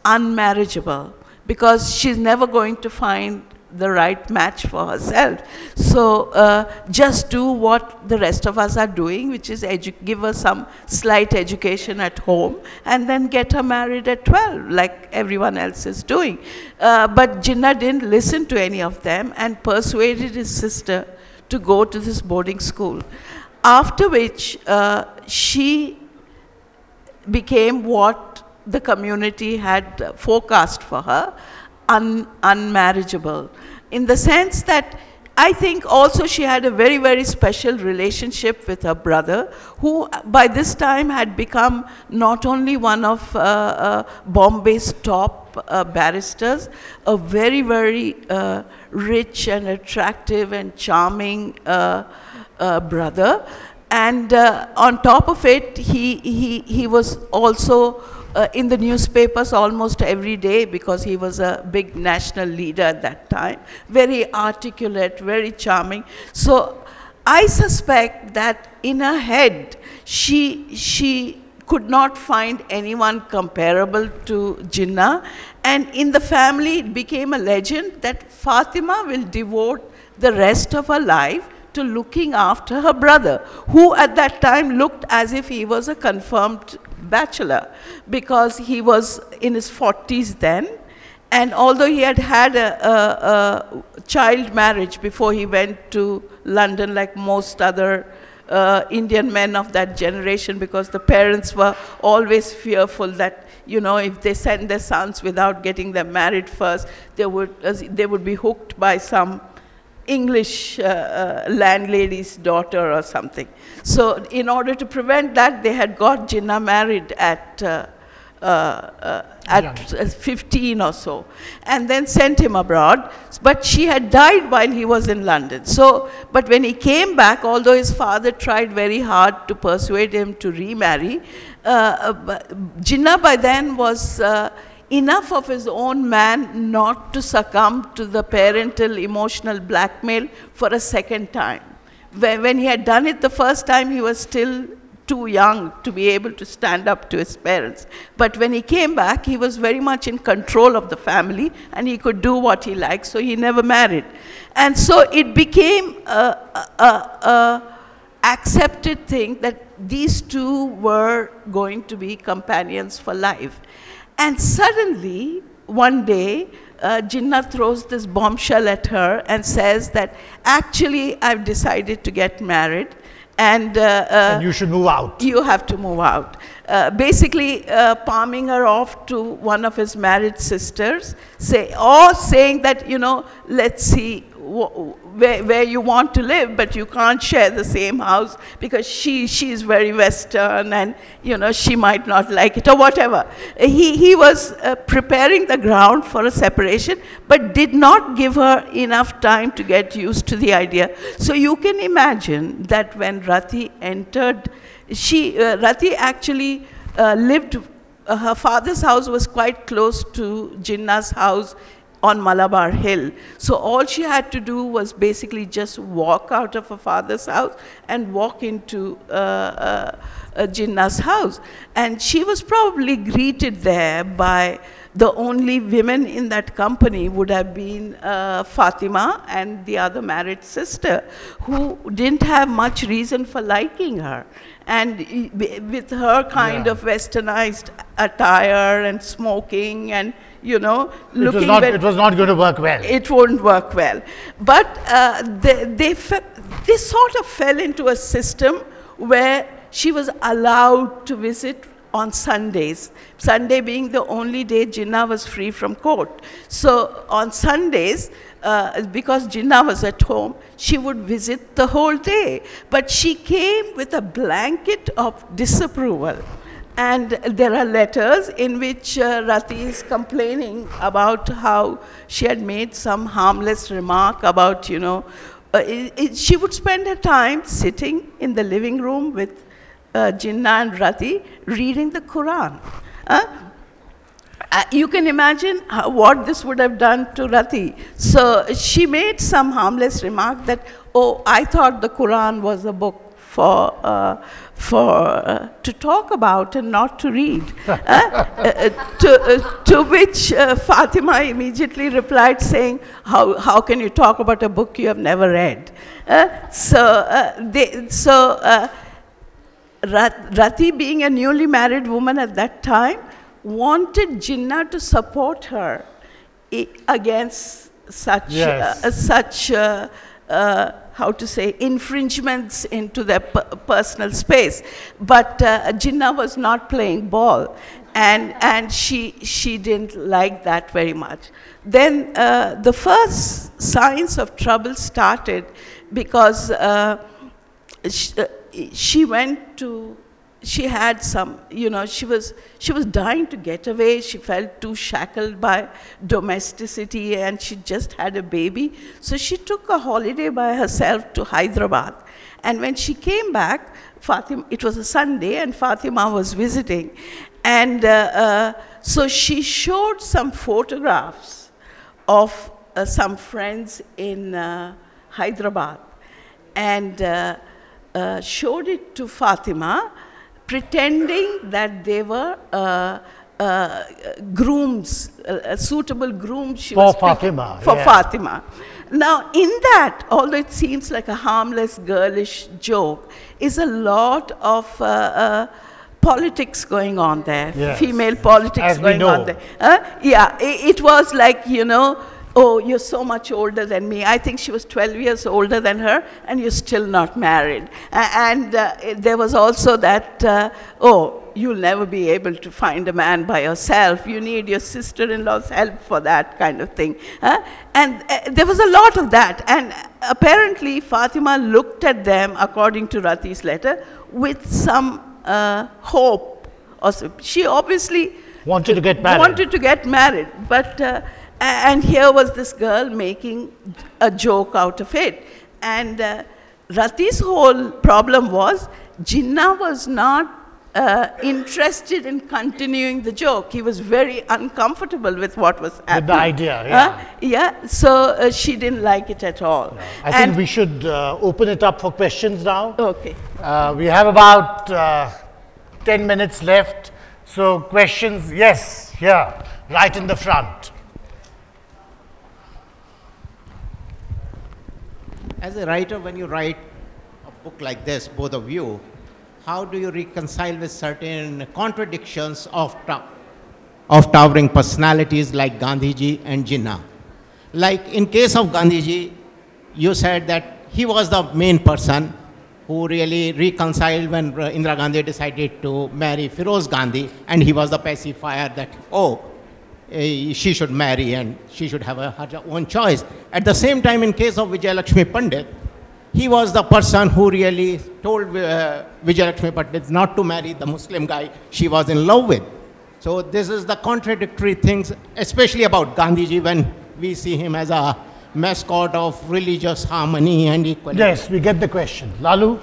unmarriageable because she's never going to find the right match for herself. So uh, just do what the rest of us are doing, which is edu give her some slight education at home and then get her married at twelve, like everyone else is doing. Uh, but Jinnah didn't listen to any of them and persuaded his sister to go to this boarding school, after which uh, she became what the community had forecast for her, Un unmarriageable, in the sense that I think also she had a very, very special relationship with her brother, who by this time had become not only one of uh, uh, Bombay's top uh, barristers, a very, very uh, rich and attractive and charming uh, uh, brother, and uh, on top of it, he, he, he was also Uh, in the newspapers almost every day, because he was a big national leader at that time. Very articulate, very charming. So I suspect that in her head, she, she could not find anyone comparable to Jinnah. And in the family, it became a legend that Fatima will devote the rest of her life to looking after her brother, who at that time looked as if he was a confirmed bachelor, because he was in his forties then, and although he had had a, a, a child marriage before he went to London like most other uh, Indian men of that generation, because the parents were always fearful that, you know, if they send their sons without getting them married first, they would, uh, they would be hooked by some English uh, uh, landlady's daughter or something. So in order to prevent that, they had got Jinnah married at, uh, uh, uh, at yeah. fifteen or so, and then sent him abroad. But she had died while he was in London. So, but when he came back, although his father tried very hard to persuade him to remarry, uh, Jinnah by then was uh, enough of his own man not to succumb to the parental emotional blackmail for a second time. When he had done it the first time, he was still too young to be able to stand up to his parents. But when he came back, he was very much in control of the family, and he could do what he liked, so he never married. And so it became an accepted thing that these two were going to be companions for life. And suddenly, one day, uh, Jinnah throws this bombshell at her and says that, actually, I've decided to get married. And, uh, uh, and you should move out. You have to move out. Uh, basically, uh, palming her off to one of his married sisters, say, or saying that, you know, let's see where, where you want to live, but you can't share the same house, because she she's very Western, and you know she might not like it or whatever. He, he was uh, preparing the ground for a separation, but did not give her enough time to get used to the idea. So you can imagine that when Ruttie entered, she uh, Ruttie actually uh, lived, uh, her father's house was quite close to Jinnah's house on Malabar Hill. So all she had to do was basically just walk out of her father's house and walk into uh, uh, uh, Jinnah's house. And she was probably greeted there by the only women in that company would have been uh, Fatima and the other married sister, who didn't have much reason for liking her. And with her kind yeah. of westernized attire and smoking and, you know, looking, it was not, it was not going to work well. It wouldn't work well. But uh, they, they, they sort of fell into a system where she was allowed to visit on Sundays, Sunday being the only day Jinnah was free from court. So on Sundays, uh, because Jinnah was at home, she would visit the whole day. But she came with a blanket of disapproval. And there are letters in which uh, Ruttie is complaining about how she had made some harmless remark about, you know, uh, it, it, she would spend her time sitting in the living room with uh, Jinnah and Ruttie reading the Quran. Huh? Uh, you can imagine how, what this would have done to Ruttie. So she made some harmless remark that, oh, I thought the Quran was a book for, uh, for uh, to talk about and not to read. uh, uh, to, uh, to which uh, Fatima immediately replied saying, how, how can you talk about a book you have never read? Uh, so uh, they, so uh, Ruttie, being a newly married woman at that time, wanted Jinnah to support her I against such, yes. uh, such uh, uh, how to say, infringements into their per personal space. But uh, Jinnah was not playing ball, and, and she, she didn't like that very much. Then uh, the first signs of trouble started because uh, she, uh, she went to, she had some, you know, she was, she was dying to get away. She felt too shackled by domesticity, and she just had a baby. So she took a holiday by herself to Hyderabad. And when she came back, Fatima, it was a Sunday, and Fatima was visiting. And uh, uh, so she showed some photographs of uh, some friends in uh, Hyderabad, and uh, uh, showed it to Fatima, pretending that they were uh, uh, grooms, uh, suitable grooms she for was Fatima, for yeah. Fatima. Now, in that, although it seems like a harmless, girlish joke, is a lot of uh, uh, politics going on there, yes. female politics As going on there. Uh, yeah, it, it was like, you know, oh, you're so much older than me. I think she was twelve years older than her, and you're still not married. And uh, there was also that, uh, oh, you'll never be able to find a man by yourself. You need your sister-in-law's help for that kind of thing. Uh, and uh, there was a lot of that. And apparently, Fatima looked at them, according to Ruttie's letter, with some uh, hope. Also, she obviously wanted to get married. Wanted to get married, but. Uh, And here was this girl making a joke out of it. And uh, Ruttie's whole problem was Jinnah was not uh, interested in continuing the joke. He was very uncomfortable with what was happening. With the idea, yeah. Uh, yeah, so uh, she didn't like it at all. No. I and think we should uh, open it up for questions now. Okay. Uh, we have about uh, ten minutes left. So questions, yes, yeah, right in the front. As a writer, when you write a book like this, both of you, how do you reconcile with certain contradictions of, of towering personalities like Gandhiji and Jinnah? Like in case of Gandhiji, you said that he was the main person who really reconciled when Indira Gandhi decided to marry Feroz Gandhi, and he was the pacifier that, oh, she should marry and she should have her, her own choice. At the same time, in case of Vijay Lakshmi Pandit, he was the person who really told uh, Vijay Lakshmi Pandit not to marry the Muslim guy she was in love with. So this is the contradictory things, especially about Gandhiji, when we see him as a mascot of religious harmony and equality. Yes, we get the question. Lalu,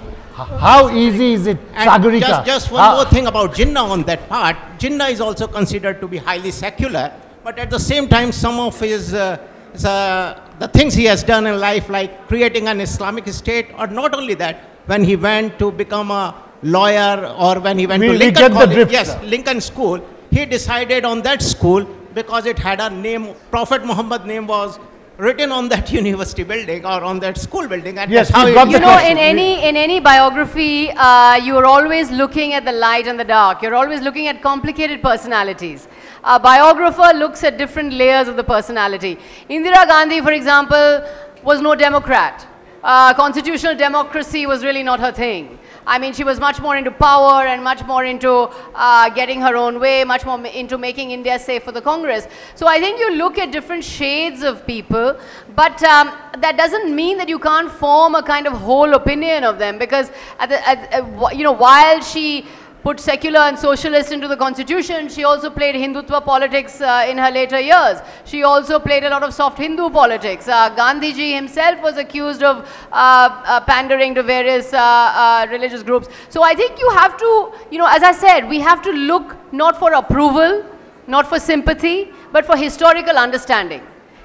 how easy is it, Sagarika? Just, just one ah. more thing about Jinnah on that part. Jinnah is also considered to be highly secular, but at the same time, some of his, uh, his uh, the things he has done in life, like creating an Islamic state, or not only that, when he went to become a lawyer, or when he went we, to Lincoln College, drift, yes, Lincoln School, he decided on that school because it had a name, Prophet Muhammad's name was written on that university building or on that school building. And yes, how you know, question. in any in any biography, uh, you are always looking at the light and the dark. You're always looking at complicated personalities. A biographer looks at different layers of the personality. Indira Gandhi, for example, was no Democrat. Uh, constitutional democracy was really not her thing. I mean, she was much more into power and much more into uh, getting her own way, much more ma into making India safe for the Congress. So I think you look at different shades of people, but um, that doesn't mean that you can't form a kind of whole opinion of them, because, at the, at, uh, you know, while she put secular and socialist into the constitution, she also played Hindutva politics uh, in her later years. She also played a lot of soft Hindu politics. Uh, Gandhiji himself was accused of uh, uh, pandering to various uh, uh, religious groups. So I think you have to, you know, as I said, we have to look not for approval, not for sympathy, but for historical understanding.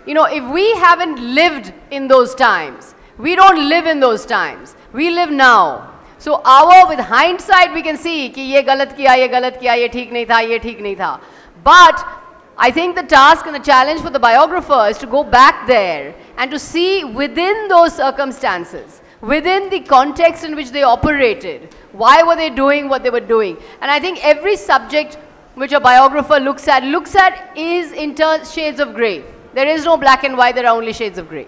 You know, if we haven't lived in those times, we don't live in those times, we live now. So our with hindsight we can see कि ये गलत किया, ये गलत किया, ये ठीक नहीं था, ये ठीक नहीं था. But I think the task and the challenge for the biographer is to go back there and to see within those circumstances, within the context in which they operated, why were they doing what they were doing? And I think every subject which a biographer looks at, looks at is in terms shades of grey. There is no black and white, there are only shades of grey.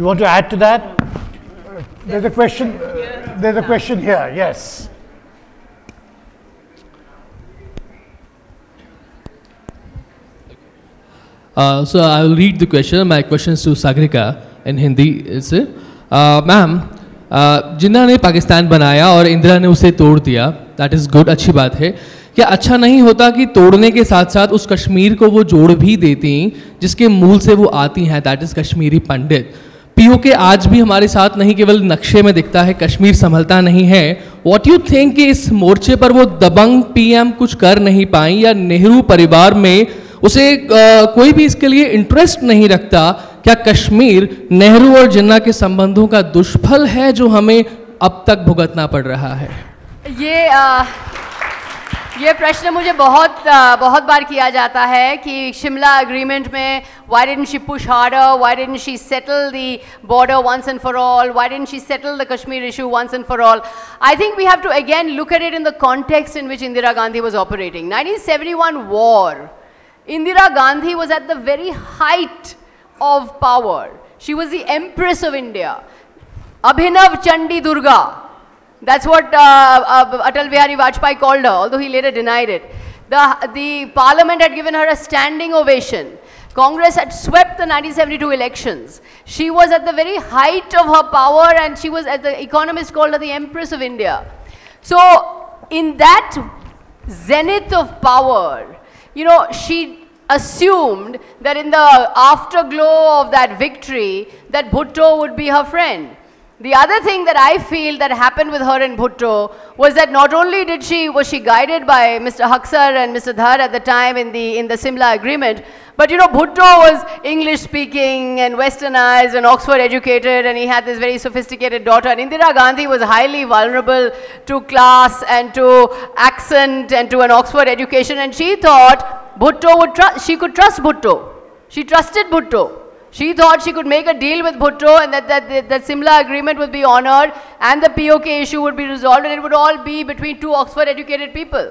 You want to add to that? Uh, there's a question, uh, there's a question here, yes. Uh, so I will read the question, my question is to Sagarika in Hindi. It's a, ma'am Jinnah ने पाकिस्तान बनाया और इंदिरा ने उसे तोड़ दिया, that is good, अच्छी बात है. क्या अच्छा नहीं होता कि तोड़ने के साथ साथ उस कश्मीर को वो जोड़ भी देती जिसके मूल से वो आती हैं, that is Kashmiri Pandit. POK आज भी हमारे साथ नहीं केवल नक्शे में दिखता है, कश्मीर संभलता नहीं है. व्हाट यू थिंक कि इस मोर्चे पर वो दबंग पीएम कुछ कर नहीं पाई या नेहरू परिवार में उसे uh, कोई भी इसके लिए इंटरेस्ट नहीं रखता? क्या कश्मीर नेहरू और जिन्ना के संबंधों का दुष्फल है जो हमें अब तक भुगतना पड़ रहा है? ये आ, ये प्रश्न मुझे बहुत आ, बहुत बार किया जाता है कि शिमला अग्रीमेंट में why didn't she push harder, why didn't she settle the border once and for all, why didn't she settle the Kashmir issue once and for all. I think we have to again look at it in the context in which Indira Gandhi was operating. nineteen seventy-one war, Indira Gandhi was at the very height of power. She was the Empress of India. Abhinav Chandi Durga. That's what uh, uh, Atal Bihari Vajpayee called her, although he later denied it. The, the parliament had given her a standing ovation. Congress had swept the nineteen seventy-two elections. She was at the very height of her power and she was, as the Economist called her, the Empress of India. So, in that zenith of power, you know, she assumed that in the afterglow of that victory, that Bhutto would be her friend. The other thing that I feel that happened with her and Bhutto was that not only did she, was she guided by Mister Haksar and Mister Dhar at the time in the, in the Simla agreement, but you know, Bhutto was English-speaking and westernized and Oxford-educated, and he had this very sophisticated daughter. And Indira Gandhi was highly vulnerable to class and to accent and to an Oxford education, and she thought Bhutto would trust, she could trust Bhutto. She trusted Bhutto. She thought she could make a deal with Bhutto and that the that Simla agreement would be honoured and the P O K issue would be resolved and it would all be between two Oxford-educated people.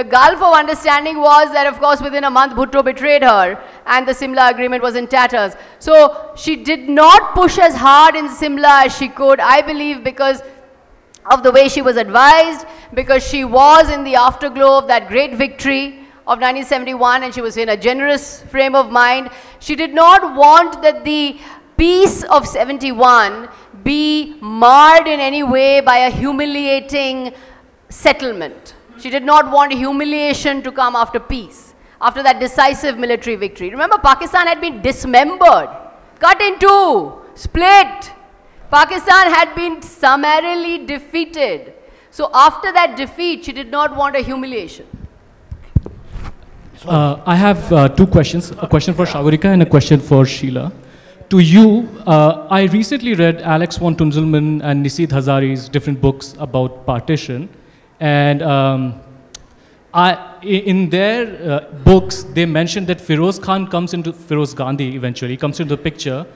The gulf of understanding was that, of course, within a month, Bhutto betrayed her and the Simla agreement was in tatters. So she did not push as hard in Simla as she could, I believe, because of the way she was advised, because she was in the afterglow of that great victory of nineteen seventy-one and she was in a generous frame of mind. She did not want that the peace of seventy-one be marred in any way by a humiliating settlement. She did not want humiliation to come after peace, after that decisive military victory. Remember, Pakistan had been dismembered, cut in two, split. Pakistan had been summarily defeated. So after that defeat, she did not want a humiliation. Uh, I have uh, two questions, a question for Sagarika and a question for Sheila. To you, uh, I recently read Alex von Tunzelman and Nisit Hazari's different books about partition. And um, I, in their uh, books, they mentioned that Feroz Khan comes into, Feroz Gandhi eventually comes into the picture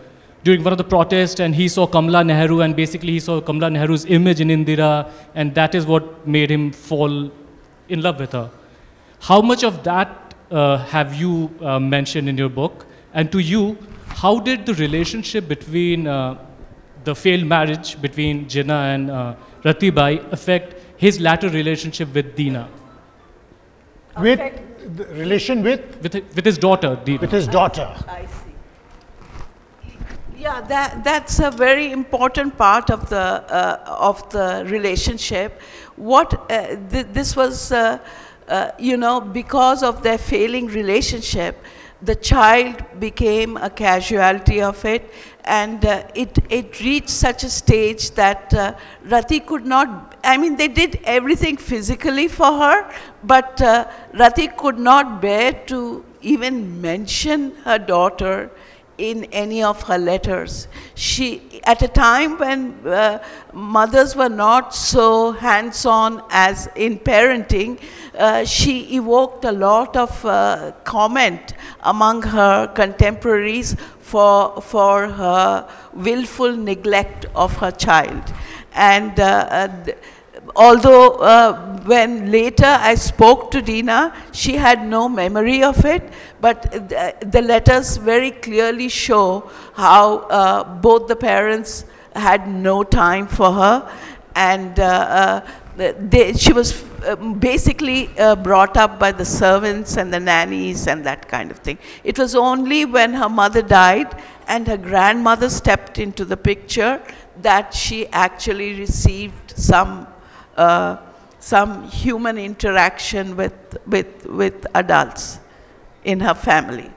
during one of the protests, and he saw Kamala Nehru, and basically he saw Kamala Nehru's image in Indira, and that is what made him fall in love with her. How much of that uh, have you uh, mentioned in your book? And to you, how did the relationship between uh, the failed marriage between Jinnah and uh, Ruttie Bai affect his latter relationship with Dina? With the relation with? With, with his daughter, Dina. With his daughter. I see. Yeah, that, that's a very important part of the, uh, of the relationship. What, uh, th this was, uh, uh, you know, because of their failing relationship, the child became a casualty of it, and uh, it, it reached such a stage that uh, Ruttie could not, I mean, they did everything physically for her, but uh, Ruttie could not bear to even mention her daughter in any of her letters. She, at a time when uh, mothers were not so hands-on as in parenting, uh, she evoked a lot of uh, comment among her contemporaries for, for her willful neglect of her child. And uh, although uh, when later I spoke to Dina, she had no memory of it, but th the letters very clearly show how uh, both the parents had no time for her, and uh, uh, they, she was basically uh, brought up by the servants and the nannies and that kind of thing. It was only when her mother died and her grandmother stepped into the picture that she actually received some Uh, some human interaction with, with, with adults in her family.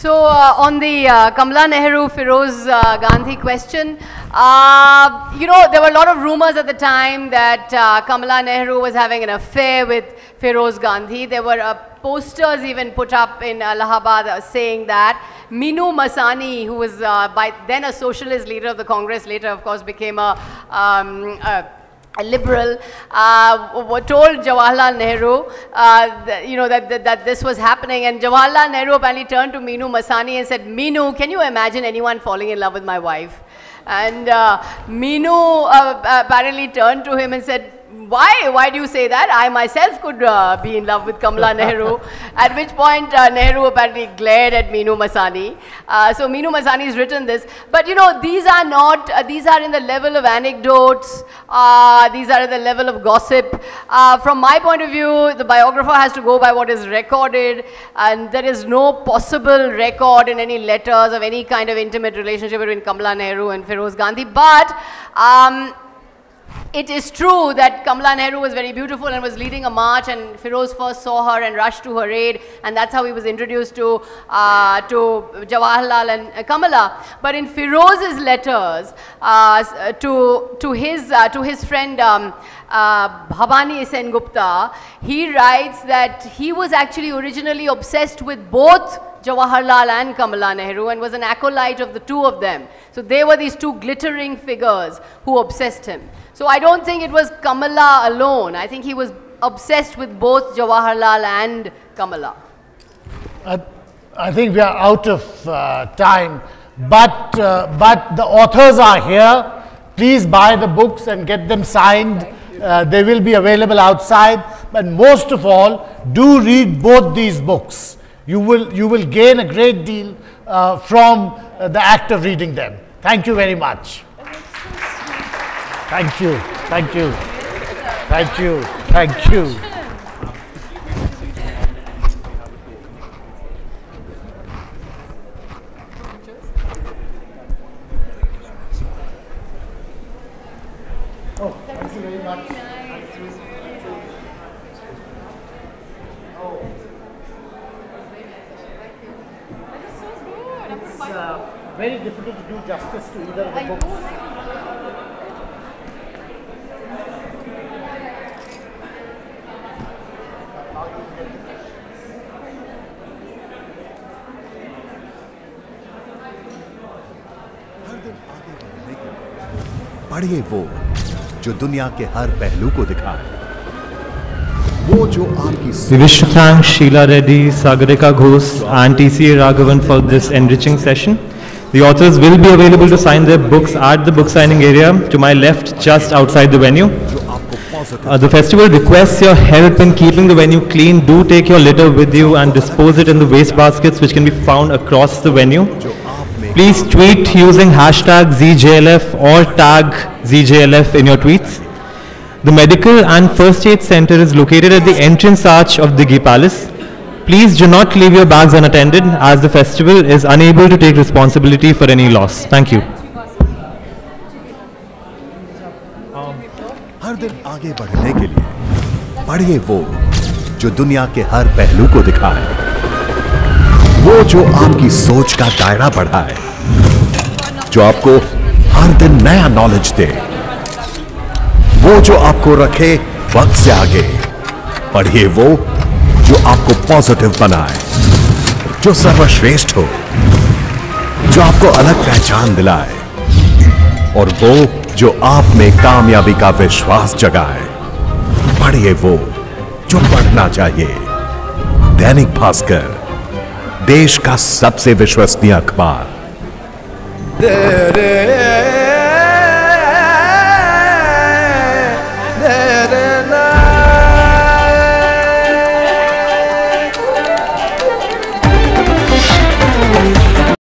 So uh, on the uh, Kamala Nehru, Feroz uh, Gandhi question, uh, you know, there were a lot of rumors at the time that uh, Kamala Nehru was having an affair with Feroz Gandhi. There were uh, posters even put up in Allahabad saying that. Minoo Masani, who was uh, by then a socialist leader of the Congress, later of course became a, um, a A liberal, uh, told Jawaharlal Nehru, uh, th you know, that, that, that this was happening, and Jawaharlal Nehru apparently turned to Minoo Masani and said, "Minoo, can you imagine anyone falling in love with my wife?" And uh, Minoo uh, apparently turned to him and said, Why? Why do you say that? I myself could uh, be in love with Kamala Nehru." At which point uh, Nehru apparently glared at Minoo Masani. Uh, so Minoo Masani has written this. But you know, these are not, uh, these are in the level of anecdotes, uh, these are at the level of gossip. Uh, from my point of view, the biographer has to go by what is recorded, and there is no possible record in any letters of any kind of intimate relationship between Kamala Nehru and Feroz Gandhi. But um, it is true that Kamala Nehru was very beautiful and was leading a march, and Feroz first saw her and rushed to her aid, and that's how he was introduced to, uh, to Jawaharlal and Kamala. But in Feroz's letters uh, to, to, his, uh, to his friend um, uh, Bhavani Sengupta, he writes that he was actually originally obsessed with both Jawaharlal and Kamala Nehru and was an acolyte of the two of them. So they were these two glittering figures who obsessed him. So I don't think it was Kamala alone. I think he was obsessed with both Jawaharlal and Kamala. I, I think we are out of uh, time, but, uh, but the authors are here. Please buy the books and get them signed. Uh, they will be available outside. But most of all, do read both these books. You will, you will gain a great deal uh, from uh, the act of reading them. Thank you very much. Thank you. Thank you. Thank you. Thank you. Oh, thank you very much. Oh. It's uh, very difficult to do justice to either of the books. पढ़िए वो जो दुनिया के हर पहलू को दिखाए, वो जो आपकी। We wish to thank Sheila Reddy, Sagarika Ghose, and T C A Raghavan for this enriching session. The authors will be available to sign their books at the book signing area to my left, just outside the venue. Uh, the festival requests your help in keeping the venue clean. Do take your litter with you and dispose it in the waste baskets, which can be found across the venue. Please tweet using hashtag Z J L F or tag Z J L F in your tweets. The medical and first aid center is located at the entrance arch of Dighi Palace. Please do not leave your bags unattended, as the festival is unable to take responsibility for any loss. Thank you. हर दिन आगे बढ़ने के लिए पढ़िए वो जो दुनिया के हर पहलू को दिखाए, वो जो आपकी सोच का दायरा बढ़ाए, जो आपको हर दिन नया नॉलेज दे, वो जो आपको रखे वक्त से आगे। पढ़िए वो जो आपको पॉजिटिव बनाए, जो सर्वश्रेष्ठ हो, जो आपको अलग पहचान दिलाए और वो जो आप में कामयाबी का विश्वास जगाए। पढ़िए वो जो पढ़ना चाहिए। दैनिक भास्कर, देश का सबसे विश्वसनीय अखबार।